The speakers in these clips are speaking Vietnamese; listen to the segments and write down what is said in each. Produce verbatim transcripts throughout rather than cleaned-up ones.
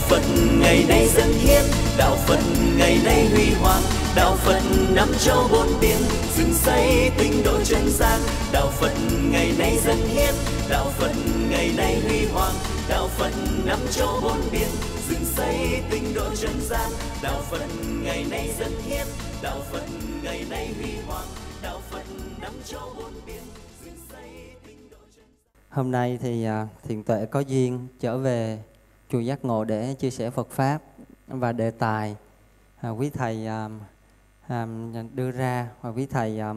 Phật ngày nay dân hiến, Đạo Phật ngày nay huy hoàng, Đạo Phật năm châu bốn biển, dựng xây tinh độ chân gian. Đạo Phật ngày nay dân hiến, Đạo Phật ngày nay huy hoàng, Đạo Phật năm châu bốn biển, dựng xây tinh độ chân gian. Đạo Phật ngày nay dân hiến, Đạo Phật ngày nay huy hoàng, Đạo Phật năm châu bốn biển, dựng xây tinh độ chân gian. Hôm nay thì Thiện Tuệ có duyên trở về Chùa Giác Ngộ để chia sẻ Phật Pháp, và đề tài à, quý Thầy à, à, đưa ra và quý Thầy à,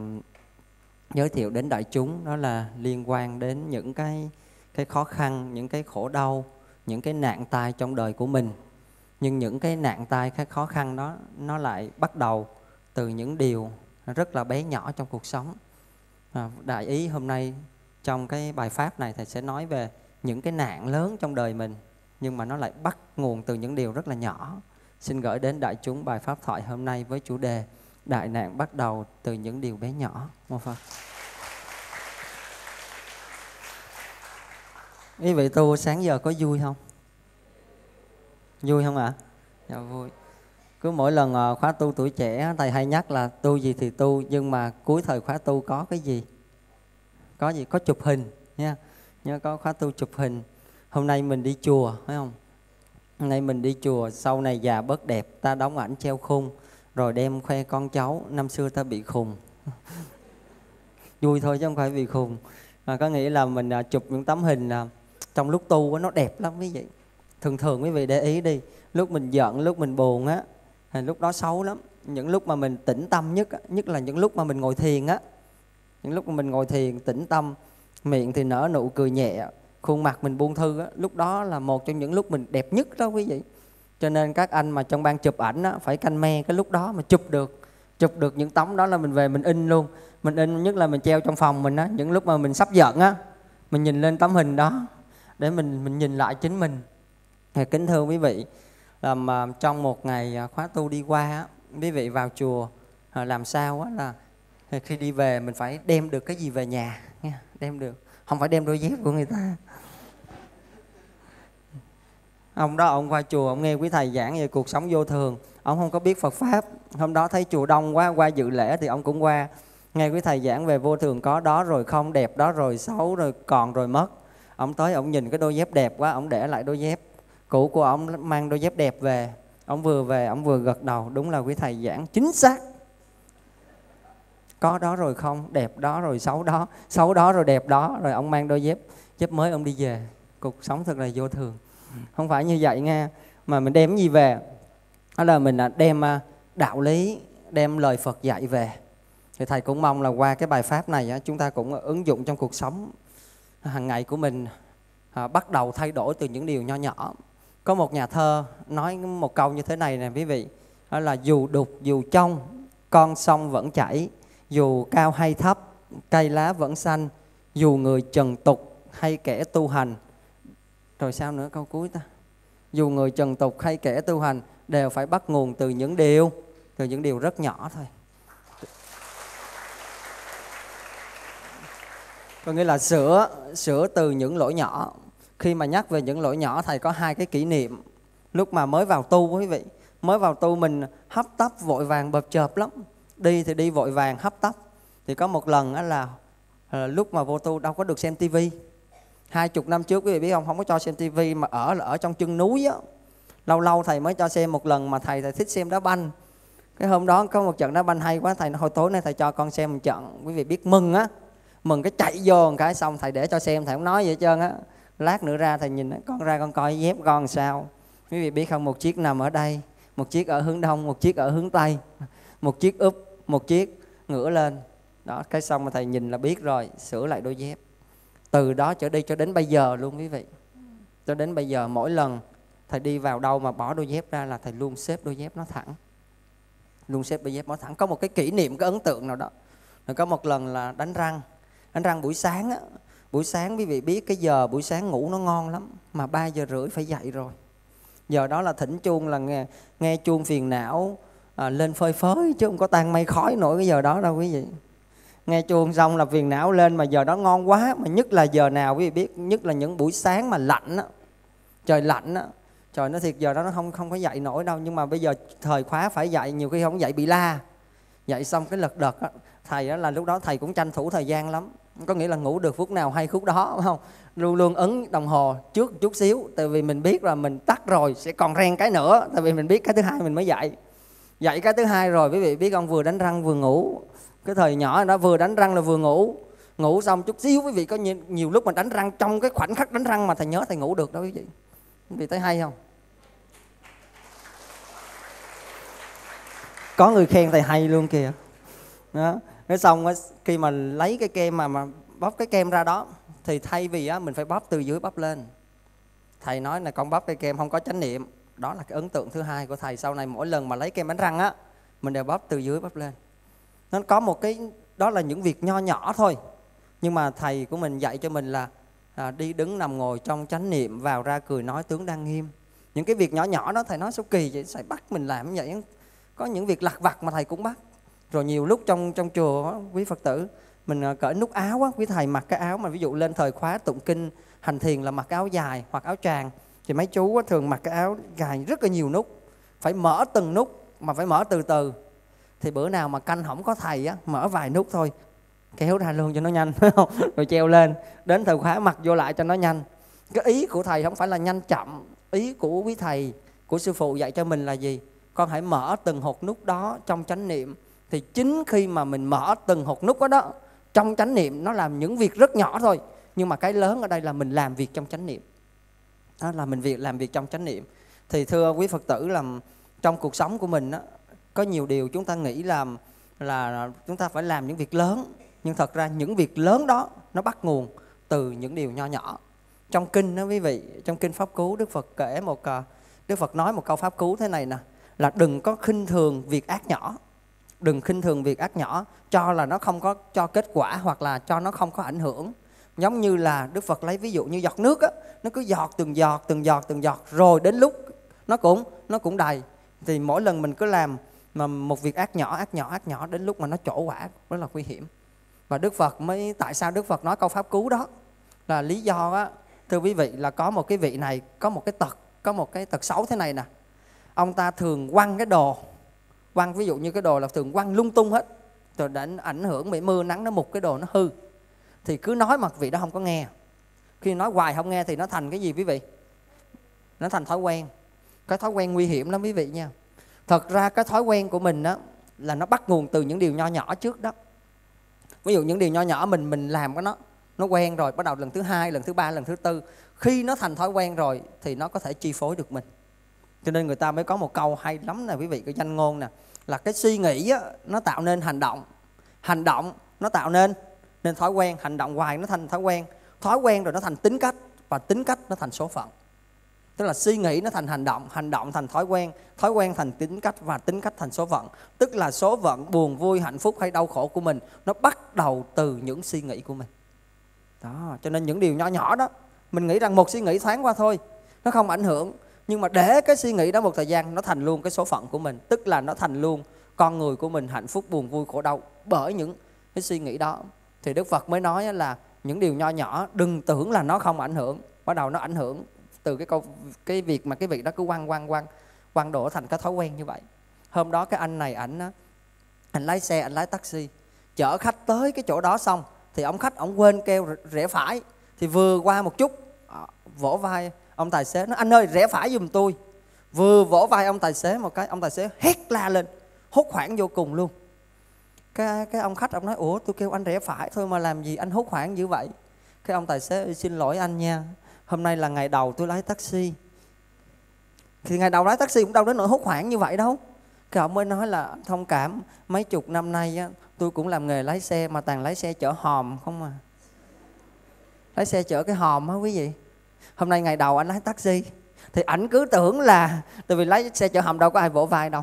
giới thiệu đến đại chúng, đó là liên quan đến những cái, cái khó khăn, những cái khổ đau, những cái nạn tai trong đời của mình. Nhưng những cái nạn tai, cái khó khăn đó nó lại bắt đầu từ những điều rất là bé nhỏ trong cuộc sống. À, đại ý hôm nay trong cái bài Pháp này Thầy sẽ nói về những cái nạn lớn trong đời mình, nhưng mà nó lại bắt nguồn từ những điều rất là nhỏ. Xin gửi đến đại chúng bài Pháp thoại hôm nay với chủ đề đại nạn bắt đầu từ những điều bé nhỏ. Mô Phật. Quý vị tu sáng giờ có vui không? Vui không ạ? Dạ vui. Cứ mỗi lần khóa tu tuổi trẻ, Thầy hay nhắc là tu gì thì tu, nhưng mà cuối thời khóa tu có cái gì? Có gì? Có chụp hình nha. Nhớ có khóa tu chụp hình. Hôm nay mình đi chùa, phải không? Hôm nay mình đi chùa, sau này già bớt đẹp, ta đóng ảnh treo khung, rồi đem khoe con cháu, năm xưa ta bị khùng. Vui thôi chứ không phải bị khùng. À, có nghĩa là mình à, chụp những tấm hình à, trong lúc tu á, nó đẹp lắm quý vị. Thường thường quý vị để ý đi, lúc mình giận, lúc mình buồn á, à, lúc đó xấu lắm. Những lúc mà mình tĩnh tâm nhất, nhất là những lúc mà mình ngồi thiền á. Những lúc mà mình ngồi thiền, tĩnh tâm, miệng thì nở nụ cười nhẹ, khuôn mặt mình buông thư á, lúc đó là một trong những lúc mình đẹp nhất đó quý vị. Cho nên các anh mà trong ban chụp ảnh á, phải canh me cái lúc đó mà chụp được. Chụp được những tấm đó là mình về mình in luôn. Mình in nhất là mình treo trong phòng mình á, những lúc mà mình sắp giận á, mình nhìn lên tấm hình đó để mình mình nhìn lại chính mình. Thầy kính thưa quý vị, làm trong một ngày khóa tu đi qua á, quý vị vào chùa làm sao á là khi đi về mình phải đem được cái gì về nhà nha, đem được. Không phải đem đôi dép của người ta. Ông đó, ông qua chùa, ông nghe quý Thầy giảng về cuộc sống vô thường. Ông không có biết Phật Pháp. Hôm đó thấy chùa đông quá, qua dự lễ thì ông cũng qua. Nghe quý Thầy giảng về vô thường có đó rồi không, đẹp đó rồi xấu, rồi còn rồi mất. Ông tới, ông nhìn cái đôi dép đẹp quá, ông để lại đôi dép cũ của ông, mang đôi dép đẹp về. Ông vừa về, ông vừa gật đầu. Đúng là quý Thầy giảng chính xác. Có đó rồi không, đẹp đó rồi xấu đó, xấu đó rồi đẹp đó. Rồi ông mang đôi dép, dép mới ông đi về. Cuộc sống thật là vô thường. Không phải như vậy nha. Mà mình đem gì về? Đó là mình đem đạo lý, đem lời Phật dạy về. Thì Thầy cũng mong là qua cái bài Pháp này chúng ta cũng ứng dụng trong cuộc sống hàng ngày của mình, bắt đầu thay đổi từ những điều nho nhỏ. Có một nhà thơ nói một câu như thế này nè quý vị. Đó là dù đục dù trong, con sông vẫn chảy. Dù cao hay thấp, cây lá vẫn xanh. Dù người trần tục hay kẻ tu hành. Rồi sao nữa câu cuối ta? Dù người trần tục hay kẻ tu hành đều phải bắt nguồn từ những điều, từ những điều rất nhỏ thôi. Có nghĩa là sửa, sửa từ những lỗi nhỏ. Khi mà nhắc về những lỗi nhỏ, Thầy có hai cái kỷ niệm. Lúc mà mới vào tu quý vị, mới vào tu mình hấp tấp vội vàng bợp chợp lắm. Đi thì đi vội vàng hấp tấp. Thì có một lần là, là lúc mà vô tu đâu có được xem tivi. Hai chục năm trước quý vị biết không, không có cho xem tivi, mà ở là ở trong chân núi á. Lâu lâu Thầy mới cho xem một lần, mà thầy thầy thích xem đá banh. Cái hôm đó có một trận đá banh hay quá, Thầy hồi tối nay Thầy cho con xem một trận. Quý vị biết mừng á, mừng cái chạy vô một cái, xong Thầy để cho xem, Thầy không nói gì hết trơn á. Lát nữa ra Thầy nhìn, con ra con coi dép con sao. Quý vị biết không, một chiếc nằm ở đây, một chiếc ở hướng đông, một chiếc ở hướng tây, một chiếc úp, một chiếc ngửa lên. Đó, cái xong mà Thầy nhìn là biết rồi, sửa lại đôi dép. Từ đó trở đi cho đến bây giờ luôn quý vị. Cho đến bây giờ mỗi lần Thầy đi vào đâu mà bỏ đôi dép ra là Thầy luôn xếp đôi dép nó thẳng. Luôn xếp đôi dép nó thẳng. Có một cái kỷ niệm, cái ấn tượng nào đó. Rồi có một lần là đánh răng. Đánh răng buổi sáng á. Buổi sáng quý vị biết cái giờ buổi sáng ngủ nó ngon lắm. Mà ba giờ rưỡi phải dậy rồi. Giờ đó là thỉnh chuông là nghe, nghe chuông phiền não à, lên phơi phới chứ không có tan mây khói nổi cái giờ đó đâu quý vị. Nghe chuông xong là phiền não lên, mà giờ đó ngon quá. Mà nhất là giờ nào quý vị biết, nhất là những buổi sáng mà lạnh á, trời lạnh á, Trời, nó thiệt giờ đó nó không không có dạy nổi đâu. Nhưng mà bây giờ thời khóa phải dạy, nhiều khi không dạy bị la. Dạy xong cái lật đật đó, thầy đó là lúc đó thầy cũng tranh thủ thời gian lắm. Có nghĩa là ngủ được phút nào hay khúc đó, không? Luôn luôn ấn đồng hồ trước chút xíu. Tại vì mình biết là mình tắt rồi sẽ còn ren cái nữa. Tại vì mình biết cái thứ hai mình mới dạy. Dạy cái thứ hai rồi quý vị biết không, vừa đánh răng vừa ngủ. Cái thời nhỏ đó vừa đánh răng là vừa ngủ. Ngủ xong chút xíu quý vị có nhiều, nhiều lúc mà đánh răng, trong cái khoảnh khắc đánh răng mà thầy nhớ thầy ngủ được đó quý vị. Quý vị thấy hay không? Có người khen thầy hay luôn kìa. Đó. Nói xong khi mà lấy cái kem mà, mà bóp cái kem ra đó thì thay vì á, mình phải bóp từ dưới bóp lên. Thầy nói là con bóp cái kem không có chánh niệm. Đó là cái ấn tượng thứ hai của thầy. Sau này mỗi lần mà lấy kem đánh răng á, mình đều bóp từ dưới bóp lên. Nó có một cái, đó là những việc nho nhỏ thôi. Nhưng mà thầy của mình dạy cho mình là à, đi đứng nằm ngồi trong chánh niệm, vào ra cười nói tướng đang nghiêm. Những cái việc nhỏ nhỏ đó thầy nói sao kỳ vậy, thầy bắt mình làm như vậy. Có những việc lặt vặt mà thầy cũng bắt. Rồi nhiều lúc trong trong chùa đó, quý Phật tử mình cởi nút áo á, quý thầy mặc cái áo mà ví dụ lên thời khóa tụng kinh hành thiền là mặc áo dài hoặc áo tràng, thì mấy chú á, thường mặc cái áo dài rất là nhiều nút, phải mở từng nút mà phải mở từ từ. Thì bữa nào mà canh không có thầy á, mở vài nút thôi, kéo ra luôn cho nó nhanh, phải không? Rồi treo lên, đến thời khóa mặc vô lại cho nó nhanh. Cái ý của thầy không phải là nhanh chậm, ý của quý thầy, của sư phụ dạy cho mình là gì? Con hãy mở từng hột nút đó trong chánh niệm. Thì chính khi mà mình mở từng hột nút đó, đó trong chánh niệm, nó làm những việc rất nhỏ thôi. Nhưng mà cái lớn ở đây là mình làm việc trong chánh niệm. Đó là mình việc làm việc trong chánh niệm. Thì thưa quý Phật tử, làm trong cuộc sống của mình đó, có nhiều điều chúng ta nghĩ làm là chúng ta phải làm những việc lớn. Nhưng thật ra những việc lớn đó nó bắt nguồn từ những điều nho nhỏ. Trong kinh đó quý vị, trong kinh Pháp Cú, Đức Phật kể một Đức Phật nói một câu Pháp Cú thế này nè, là đừng có khinh thường việc ác nhỏ. Đừng khinh thường việc ác nhỏ, cho là nó không có cho kết quả hoặc là cho nó không có ảnh hưởng. Giống như là Đức Phật lấy ví dụ như giọt nước á, nó cứ giọt từng giọt, từng giọt, từng giọt, rồi đến lúc nó cũng nó cũng đầy. Thì mỗi lần mình cứ làm mà một việc ác nhỏ, ác nhỏ, ác nhỏ, đến lúc mà nó trổ quả rất là nguy hiểm. Và Đức Phật mới, tại sao Đức Phật nói câu Pháp Cú đó? Là lý do á, thưa quý vị, là có một cái vị này, có một cái tật, có một cái tật xấu thế này nè. Ông ta thường quăng cái đồ, quăng ví dụ như cái đồ là thường quăng lung tung hết, rồi để ảnh hưởng bị mưa nắng nó mục cái đồ nó hư. Thì cứ nói mà vị đó không có nghe. Khi nói hoài không nghe thì nó thành cái gì quý vị? Nó thành thói quen. Cái thói quen nguy hiểm lắm quý vị nha. Thật ra cái thói quen của mình đó, là nó bắt nguồn từ những điều nho nhỏ trước đó. Ví dụ những điều nho nhỏ mình mình làm cái nó nó quen rồi, bắt đầu lần thứ hai, lần thứ ba, lần thứ tư, khi nó thành thói quen rồi thì nó có thể chi phối được mình. Cho nên người ta mới có một câu hay lắm nè quý vị, cái danh ngôn nè, là cái suy nghĩ á, nó tạo nên hành động, hành động nó tạo nên nên thói quen, hành động hoài nó thành thói quen, thói quen rồi nó thành tính cách, và tính cách nó thành số phận. Tức là suy nghĩ nó thành hành động, hành động thành thói quen, thói quen thành tính cách, và tính cách thành số phận. Tức là số phận buồn vui, hạnh phúc hay đau khổ của mình, nó bắt đầu từ những suy nghĩ của mình. Đó, cho nên những điều nhỏ nhỏ đó, mình nghĩ rằng một suy nghĩ thoáng qua thôi, nó không ảnh hưởng. Nhưng mà để cái suy nghĩ đó một thời gian, nó thành luôn cái số phận của mình. Tức là nó thành luôn con người của mình, hạnh phúc, buồn vui, khổ đau bởi những cái suy nghĩ đó. Thì Đức Phật mới nói là những điều nho nhỏ đừng tưởng là nó không ảnh hưởng. Bắt đầu nó ảnh hưởng từ cái câu, cái việc mà cái việc đó cứ quăng quăng quăng quăng đổ thành cái thói quen như vậy. Hôm đó cái anh này, ảnh ảnh lái xe, ảnh lái taxi chở khách tới cái chỗ đó, xong thì ông khách ông quên kêu rẽ phải, thì vừa qua một chút vỗ vai ông tài xế nói anh ơi rẽ phải giùm tôi. Vừa vỗ vai ông tài xế một cái, ông tài xế hét la lên hốt hoảng vô cùng luôn. Cái cái ông khách ông nói ủa tôi kêu anh rẽ phải thôi mà làm gì anh hốt hoảng dữ vậy. Cái ông tài xế xin lỗi anh nha, hôm nay là ngày đầu tôi lái taxi. Thì ngày đầu lái taxi cũng đâu đến nỗi hốt hoảng như vậy đâu. Cái ông mới nói là thông cảm, mấy chục năm nay á, tôi cũng làm nghề lái xe mà toàn lái xe chở hòm không à. Lái xe chở cái hòm á quý vị. Hôm nay ngày đầu anh lái taxi thì ảnh cứ tưởng là, tại vì lái xe chở hòm đâu có ai vỗ vai đâu,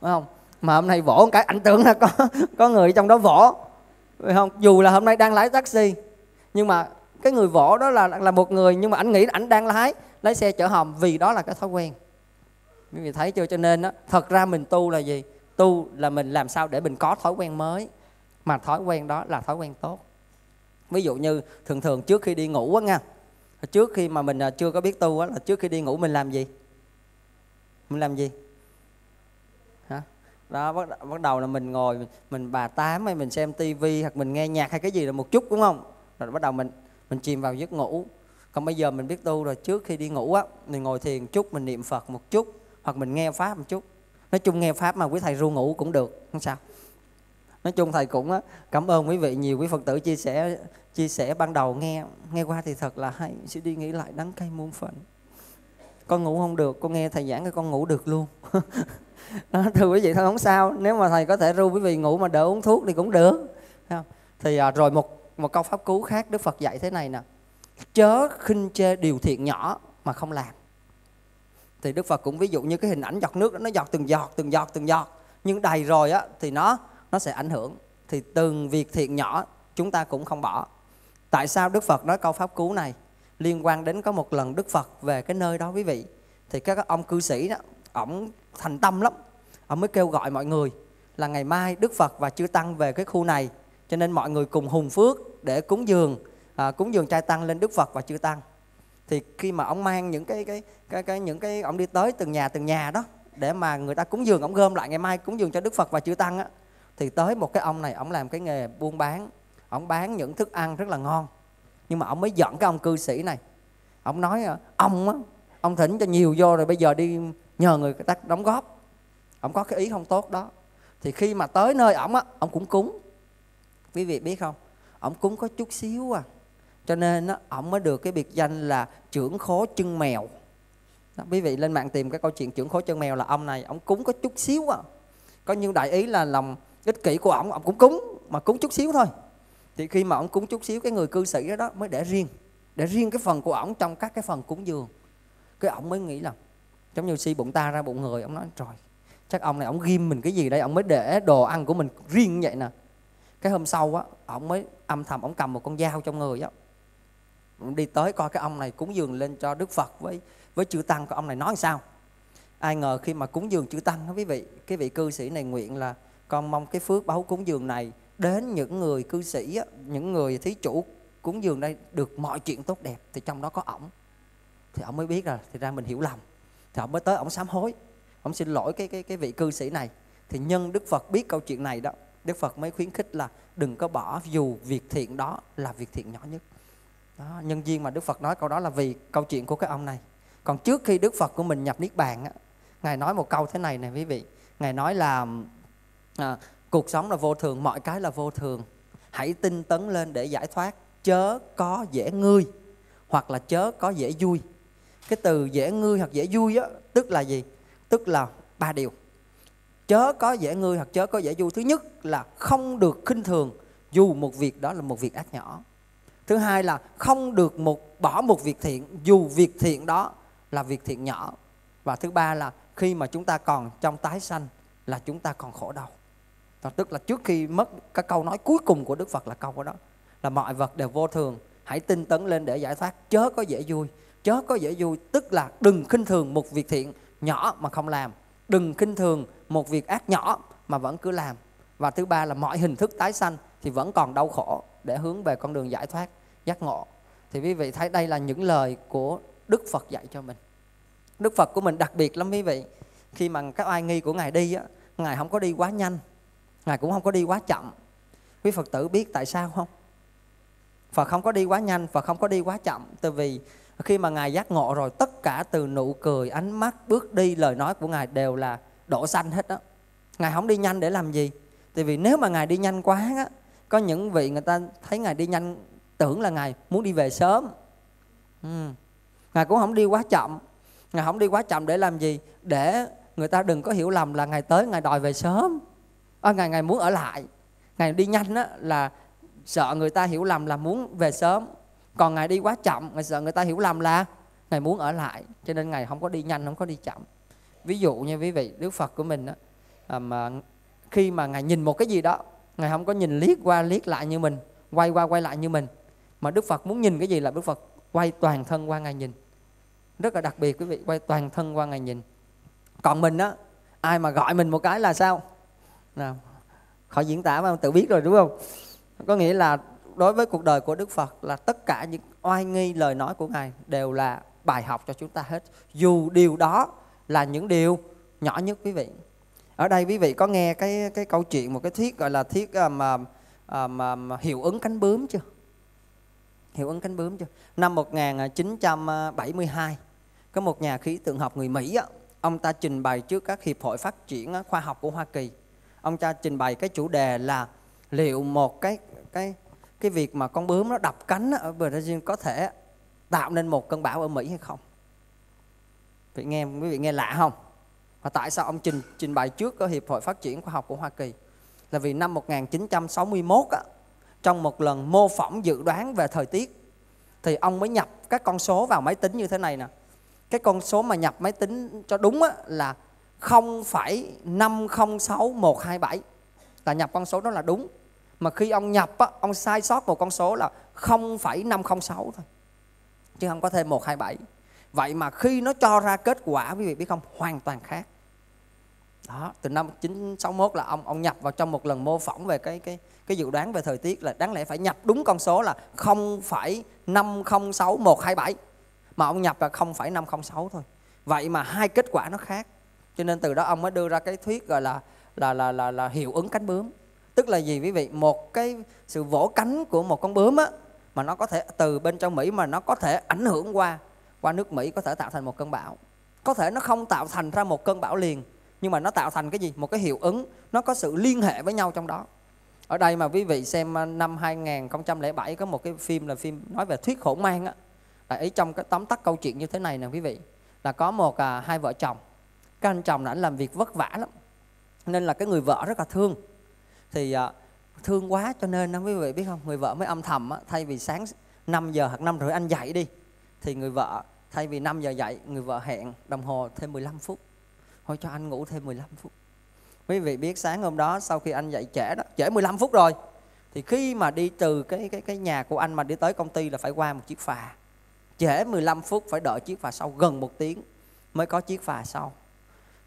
phải không? Mà hôm nay vỗ một cái ảnh tưởng là có có người trong đó vỗ, phải không? Dù là hôm nay đang lái taxi nhưng mà cái người vỗ đó là là một người, nhưng mà ảnh nghĩ ảnh đang lái lái xe chở hòm, vì đó là cái thói quen. Quý vị thấy chưa? Cho nên đó, thật ra mình tu là gì? Tu là mình làm sao để mình có thói quen mới, mà thói quen đó là thói quen tốt. Ví dụ như thường thường trước khi đi ngủ á nha, trước khi mà mình chưa có biết tu á, là trước khi đi ngủ mình làm gì? Muốn làm gì? Hả? Đó, bắt, bắt đầu là mình ngồi, mình, mình bà tám hay mình xem tivi hoặc mình nghe nhạc hay cái gì là một chút, đúng không? Rồi bắt đầu mình mình chìm vào giấc ngủ. Còn bây giờ mình biết tu rồi, trước khi đi ngủ á, mình ngồi thiền chút, mình niệm Phật một chút, hoặc mình nghe Pháp một chút. Nói chung nghe Pháp mà quý thầy ru ngủ cũng được, không sao. Nói chung thầy cũng á, cảm ơn quý vị nhiều, quý Phật tử chia sẻ chia sẻ ban đầu nghe nghe qua thì thật là hay, sẽ đi nghĩ lại đắng cay muôn phần. Con ngủ không được, con nghe thầy giảng cái con ngủ được luôn. Đó, thưa quý vị, thôi không sao, nếu mà thầy có thể ru quý vị ngủ mà đỡ uống thuốc thì cũng được. Thì rồi một một câu pháp cứu khác Đức Phật dạy thế này nè: chớ khinh chê điều thiện nhỏ mà không làm. Thì Đức Phật cũng ví dụ như cái hình ảnh giọt nước đó, nó giọt từng giọt, từng giọt, từng giọt, nhưng đầy rồi á thì nó nó sẽ ảnh hưởng. Thì từng việc thiện nhỏ chúng ta cũng không bỏ. Tại sao Đức Phật nói câu pháp cứu này? Liên quan đến có một lần Đức Phật về cái nơi đó quý vị, thì các ông cư sĩ đó, ổng thành tâm lắm, ổng mới kêu gọi mọi người là ngày mai Đức Phật và Chư Tăng về cái khu này, cho nên mọi người cùng hùng phước để cúng dường à, cúng dường trai tăng lên Đức Phật và Chư Tăng. Thì khi mà ổng mang những cái cái cái, cái những cái ổng đi tới từng nhà từng nhà đó để mà người ta cúng dường, ổng gom lại ngày mai cúng dường cho Đức Phật và Chư Tăng á, thì tới một cái ông này, ổng làm cái nghề buôn bán, ổng bán những thức ăn rất là ngon. Nhưng mà ông mới giận cái ông cư sĩ này. Ông nói ông á, ông thỉnh cho nhiều vô rồi bây giờ đi nhờ người ta đóng góp. Ông có cái ý không tốt đó. Thì khi mà tới nơi ông á, ông cũng cúng. Quý vị biết không? Ông cúng có chút xíu à. Cho nên á, ông mới được cái biệt danh là trưởng khố chân mèo. Đó, quý vị lên mạng tìm cái câu chuyện trưởng khố chân mèo là ông này. Ông cúng có chút xíu à. Có những đại ý là lòng ích kỷ của ông, ông cũng cúng, mà cúng chút xíu thôi. Thì khi mà ông cúng chút xíu, cái người cư sĩ đó mới để riêng, để riêng cái phần của ổng trong các cái phần cúng dường. Cái ổng mới nghĩ là giống như si bụng ta ra bụng người. Ông nói trời, chắc ông này ổng ghim mình cái gì đây, ổng mới để đồ ăn của mình riêng vậy nè. Cái hôm sau á, ổng mới âm thầm, ổng cầm một con dao trong người á, đi tới coi cái ông này cúng dường lên cho Đức Phật với với Chư Tăng, cái ông này nói sao. Ai ngờ khi mà cúng dường Chư Tăng đó quý vị, cái vị cư sĩ này nguyện là con mong cái phước báo cúng dường này đến những người cư sĩ, những người thí chủ cúng dường đây được mọi chuyện tốt đẹp. Thì trong đó có ổng. Thì ổng mới biết là thì ra mình hiểu lầm. Thì ổng mới tới, ổng sám hối, ổng xin lỗi cái cái cái vị cư sĩ này. Thì nhân Đức Phật biết câu chuyện này đó, Đức Phật mới khuyến khích là đừng có bỏ, dù việc thiện đó là việc thiện nhỏ nhất đó. Nhân duyên mà Đức Phật nói câu đó là vì câu chuyện của cái ông này. Còn trước khi Đức Phật của mình nhập Niết Bàn á, Ngài nói một câu thế này nè quý vị. Ngài nói là à, cuộc sống là vô thường, mọi cái là vô thường. Hãy tinh tấn lên để giải thoát, chớ có dễ ngươi hoặc là chớ có dễ vui. Cái từ dễ ngươi hoặc dễ vui á, tức là gì? Tức là ba điều. Chớ có dễ ngươi hoặc chớ có dễ vui. Thứ nhất là không được khinh thường, dù một việc đó là một việc ác nhỏ. Thứ hai là không được một bỏ một việc thiện, dù việc thiện đó là việc thiện nhỏ. Và thứ ba là khi mà chúng ta còn trong tái sanh là chúng ta còn khổ đau. Đó, tức là trước khi mất, cái câu nói cuối cùng của Đức Phật là câu đó, là mọi vật đều vô thường, hãy tinh tấn lên để giải thoát, chớ có dễ vui. Chớ có dễ vui tức là đừng khinh thường một việc thiện nhỏ mà không làm, đừng khinh thường một việc ác nhỏ mà vẫn cứ làm. Và thứ ba là mọi hình thức tái sanh thì vẫn còn đau khổ, để hướng về con đường giải thoát, giác ngộ. Thì quý vị thấy đây là những lời của Đức Phật dạy cho mình. Đức Phật của mình đặc biệt lắm quý vị. Khi mà các oai nghi của Ngài đi á, Ngài không có đi quá nhanh, Ngài cũng không có đi quá chậm. Quý Phật tử biết tại sao không? Phật không có đi quá nhanh, Phật không có đi quá chậm. Tại vì khi mà Ngài giác ngộ rồi, tất cả từ nụ cười, ánh mắt, bước đi, lời nói của Ngài đều là độ sanh hết đó. Ngài không đi nhanh để làm gì? Tại vì nếu mà Ngài đi nhanh quá á, có những vị người ta thấy Ngài đi nhanh tưởng là Ngài muốn đi về sớm. ừ. Ngài cũng không đi quá chậm. Ngài không đi quá chậm để làm gì? Để người ta đừng có hiểu lầm là Ngài tới Ngài đòi về sớm. À, Ngài, Ngài muốn ở lại. Ngài đi nhanh á, là sợ người ta hiểu lầm là muốn về sớm. Còn Ngài đi quá chậm, Ngài sợ người ta hiểu lầm là Ngài muốn ở lại. Cho nên Ngài không có đi nhanh, không có đi chậm. Ví dụ như quý vị, Đức Phật của mình á, à, mà khi mà Ngài nhìn một cái gì đó, Ngài không có nhìn liếc qua liếc lại như mình, quay qua quay lại như mình. Mà Đức Phật muốn nhìn cái gì là Đức Phật quay toàn thân qua Ngài nhìn. Rất là đặc biệt quý vị, quay toàn thân qua Ngài nhìn. Còn mình á, ai mà gọi mình một cái là sao? Nào, khỏi diễn tả mà tự biết rồi đúng không? Có nghĩa là đối với cuộc đời của Đức Phật là tất cả những oai nghi lời nói của Ngài đều là bài học cho chúng ta hết. Dù điều đó là những điều nhỏ nhất quý vị. Ở đây quý vị có nghe cái cái câu chuyện một cái thuyết gọi là thuyết mà mà hiệu ứng cánh bướm chưa? Hiệu ứng cánh bướm chưa? Năm một nghìn chín trăm bảy mươi hai, có một nhà khí tượng học người Mỹ, ông ta trình bày trước các hiệp hội phát triển khoa học của Hoa Kỳ. Ông ta trình bày cái chủ đề là liệu một cái cái cái việc mà con bướm nó đập cánh ở Brazil có thể tạo nên một cơn bão ở Mỹ hay không? Quý vị nghe, quý vị nghe lạ không? Và tại sao ông trình trình bày trước ở Hiệp hội Phát triển Khoa học của Hoa Kỳ? Là vì năm một nghìn chín trăm sáu mươi mốt á, trong một lần mô phỏng dự đoán về thời tiết thì ông mới nhập các con số vào máy tính như thế này nè. Cái con số mà nhập máy tính cho đúng á, là không phẩy năm không sáu một hai bảy, là nhập con số đó là đúng. Mà khi ông nhập á, ông sai sót một con số là không phẩy năm không sáu thôi, chứ không có thêm một hai bảy. Vậy mà khi nó cho ra kết quả, quý vị biết không, hoàn toàn khác. Đó, từ năm chín sáu mốt là ông ông nhập vào trong một lần mô phỏng về cái cái cái dự đoán về thời tiết, là đáng lẽ phải nhập đúng con số là không phẩy năm không sáu một hai bảy, mà ông nhập là không phẩy năm không sáu thôi. Vậy mà hai kết quả nó khác. Cho nên từ đó ông mới đưa ra cái thuyết gọi là là là là, là hiệu ứng cánh bướm. Tức là gì quý vị? Một cái sự vỗ cánh của một con bướm á, mà nó có thể từ bên trong Mỹ mà nó có thể ảnh hưởng qua qua nước Mỹ, có thể tạo thành một cơn bão. Có thể nó không tạo thành ra một cơn bão liền, nhưng mà nó tạo thành cái gì? Một cái hiệu ứng, nó có sự liên hệ với nhau trong đó. Ở đây mà quý vị xem năm hai nghìn không trăm lẻ bảy có một cái phim là phim nói về thuyết hỗn mang á. Là ấy, trong cái tóm tắt câu chuyện như thế này nè quý vị, là có một à, hai vợ chồng. Cái anh chồng là anh làm việc vất vả lắm, nên là cái người vợ rất là thương. Thì à, thương quá cho nên đó, quý vị biết không, người vợ mới âm thầm á, thay vì sáng năm giờ hoặc năm rưỡi anh dậy đi, thì người vợ thay vì năm giờ dậy, người vợ hẹn đồng hồ thêm mười lăm phút. Thôi cho anh ngủ thêm mười lăm phút. Quý vị biết sáng hôm đó sau khi anh dậy trễ đó, trễ mười lăm phút rồi, thì khi mà đi từ cái cái cái nhà của anh mà đi tới công ty là phải qua một chiếc phà. Trễ mười lăm phút phải đợi chiếc phà sau, gần một tiếng mới có chiếc phà sau.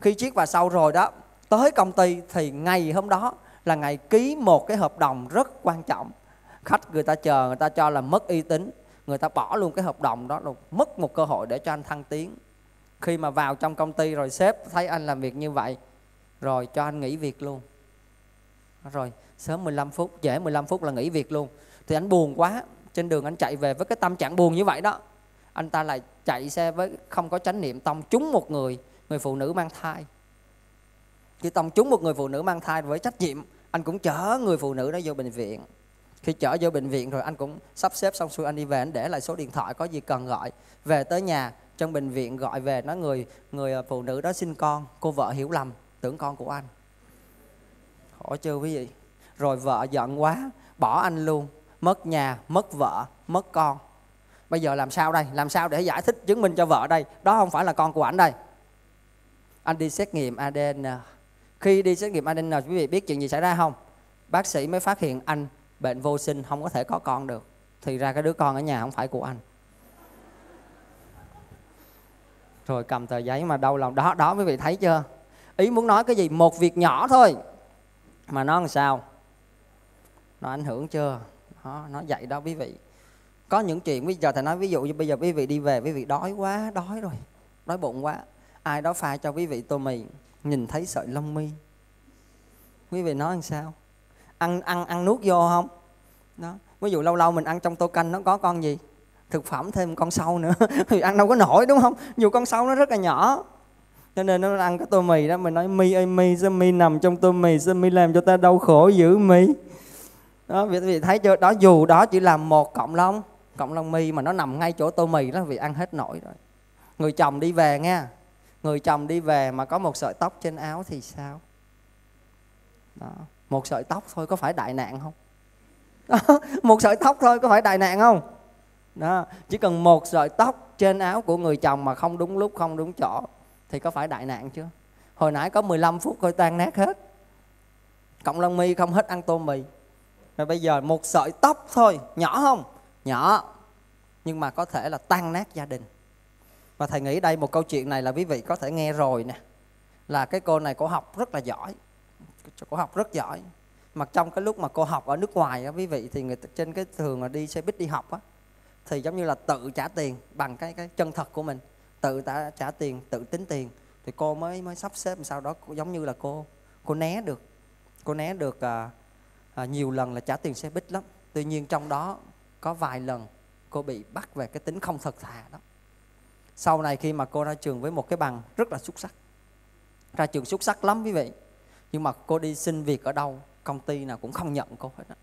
Khi chiếc phà sau rồi đó, tới công ty thì ngày hôm đó là ngày ký một cái hợp đồng rất quan trọng. Khách người ta chờ, người ta cho là mất uy tín, người ta bỏ luôn cái hợp đồng đó, là mất một cơ hội để cho anh thăng tiến. Khi mà vào trong công ty rồi sếp thấy anh làm việc như vậy, rồi cho anh nghỉ việc luôn. Rồi sớm mười lăm phút, trễ mười lăm phút là nghỉ việc luôn. Thì anh buồn quá, trên đường anh chạy về với cái tâm trạng buồn như vậy đó. Anh ta lại chạy xe với không có chánh niệm, tông trúng một người, người phụ nữ mang thai. Khi tông trúng một người phụ nữ mang thai, với trách nhiệm, anh cũng chở người phụ nữ đó vô bệnh viện. Khi chở vô bệnh viện rồi anh cũng sắp xếp xong xuôi, anh đi về, anh để lại số điện thoại, có gì cần gọi. Về tới nhà, trong bệnh viện gọi về, nói người người phụ nữ đó sinh con, cô vợ hiểu lầm, tưởng con của anh. Khổ chưa quý vị? Rồi vợ giận quá, bỏ anh luôn, mất nhà, mất vợ, mất con. Bây giờ làm sao đây? Làm sao để giải thích chứng minh cho vợ đây? Đó không phải là con của anh đây. Anh đi xét nghiệm a đê en. Khi đi xét nghiệm a đê en, quý vị biết chuyện gì xảy ra không? Bác sĩ mới phát hiện anh bệnh vô sinh, không có thể có con được. Thì ra cái đứa con ở nhà không phải của anh. Rồi cầm tờ giấy mà đau lòng. Đó, đó quý vị thấy chưa? Ý muốn nói cái gì? Một việc nhỏ thôi mà nó làm sao? Nó ảnh hưởng chưa? Đó, nó vậy đó quý vị. Có những chuyện bây giờ thầy nói ví dụ như bây giờ quý vị đi về, quý vị đói quá, đói rồi, đói bụng quá. Ai đó pha cho quý vị tô mì, nhìn thấy sợi lông mi. Quý vị nói làm sao? Ăn ăn ăn nuốt vô không? Đó. Ví dụ lâu lâu mình ăn trong tô canh nó có con gì? Thực phẩm thêm con sâu nữa. Thì ăn đâu có nổi đúng không? Dù con sâu nó rất là nhỏ. Cho nên nó ăn cái tô mì đó, mình nói mi ơi mi, sao mi nằm trong tô mì, sao mi làm cho ta đau khổ dữ mi. Đó, quý vị thấy chưa? Đó, dù đó chỉ là một cọng lông, cọng lông mi mà nó nằm ngay chỗ tô mì đó, vì ăn hết nổi rồi. Người chồng đi về nha. Người chồng đi về mà có một sợi tóc trên áo thì sao? Đó. Một sợi tóc thôi có phải đại nạn không? Đó, một sợi tóc thôi có phải đại nạn không? Đó, chỉ cần một sợi tóc trên áo của người chồng mà không đúng lúc, không đúng chỗ thì có phải đại nạn chưa? Hồi nãy có mười lăm phút thôi tan nát hết. Cộng lông mi không hết ăn tô mì. Rồi bây giờ một sợi tóc thôi, nhỏ không? Nhỏ. Nhưng mà có thể là tan nát gia đình. Và thầy nghĩ đây một câu chuyện này là quý vị có thể nghe rồi nè. Là cái cô này cô học rất là giỏi. Cô học rất giỏi. Mà trong cái lúc mà cô học ở nước ngoài á, quý vị, thì người trên cái thường là đi xe buýt đi học á, thì giống như là tự trả tiền bằng cái cái chân thật của mình. Tự trả, trả tiền, tự tính tiền. thì cô mới mới sắp xếp sau đó giống như là cô cô né được cô né được à, à, nhiều lần là trả tiền xe buýt lắm. Tuy nhiên trong đó có vài lần cô bị bắt về cái tính không thật thà đó. Sau này khi mà cô ra trường với một cái bằng rất là xuất sắc, ra trường xuất sắc lắm quý vị, nhưng mà cô đi xin việc ở đâu công ty nào cũng không nhận cô hết đó.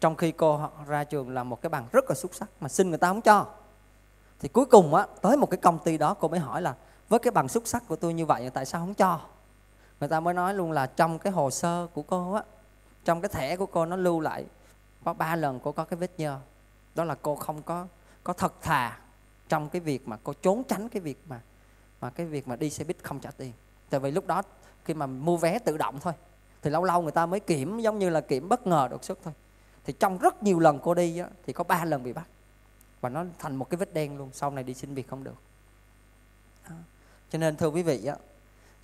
Trong khi cô ra trường là một cái bằng rất là xuất sắc mà xin người ta không cho. Thì cuối cùng á, tới một cái công ty đó cô mới hỏi là với cái bằng xuất sắc của tôi như vậy tại sao không cho. Người ta mới nói luôn là trong cái hồ sơ của cô á, trong cái thẻ của cô nó lưu lại có ba lần cô có cái vết nhơ. Đó là cô không có có thật thà trong cái việc mà cô trốn tránh cái việc mà mà cái việc mà đi xe buýt không trả tiền. Tại vì lúc đó khi mà mua vé tự động thôi thì lâu lâu người ta mới kiểm, giống như là kiểm bất ngờ đột xuất thôi. Thì trong rất nhiều lần cô đi á, thì có ba lần bị bắt và nó thành một cái vết đen luôn. Sau này đi xin việc không được. Đó. Cho nên thưa quý vị á,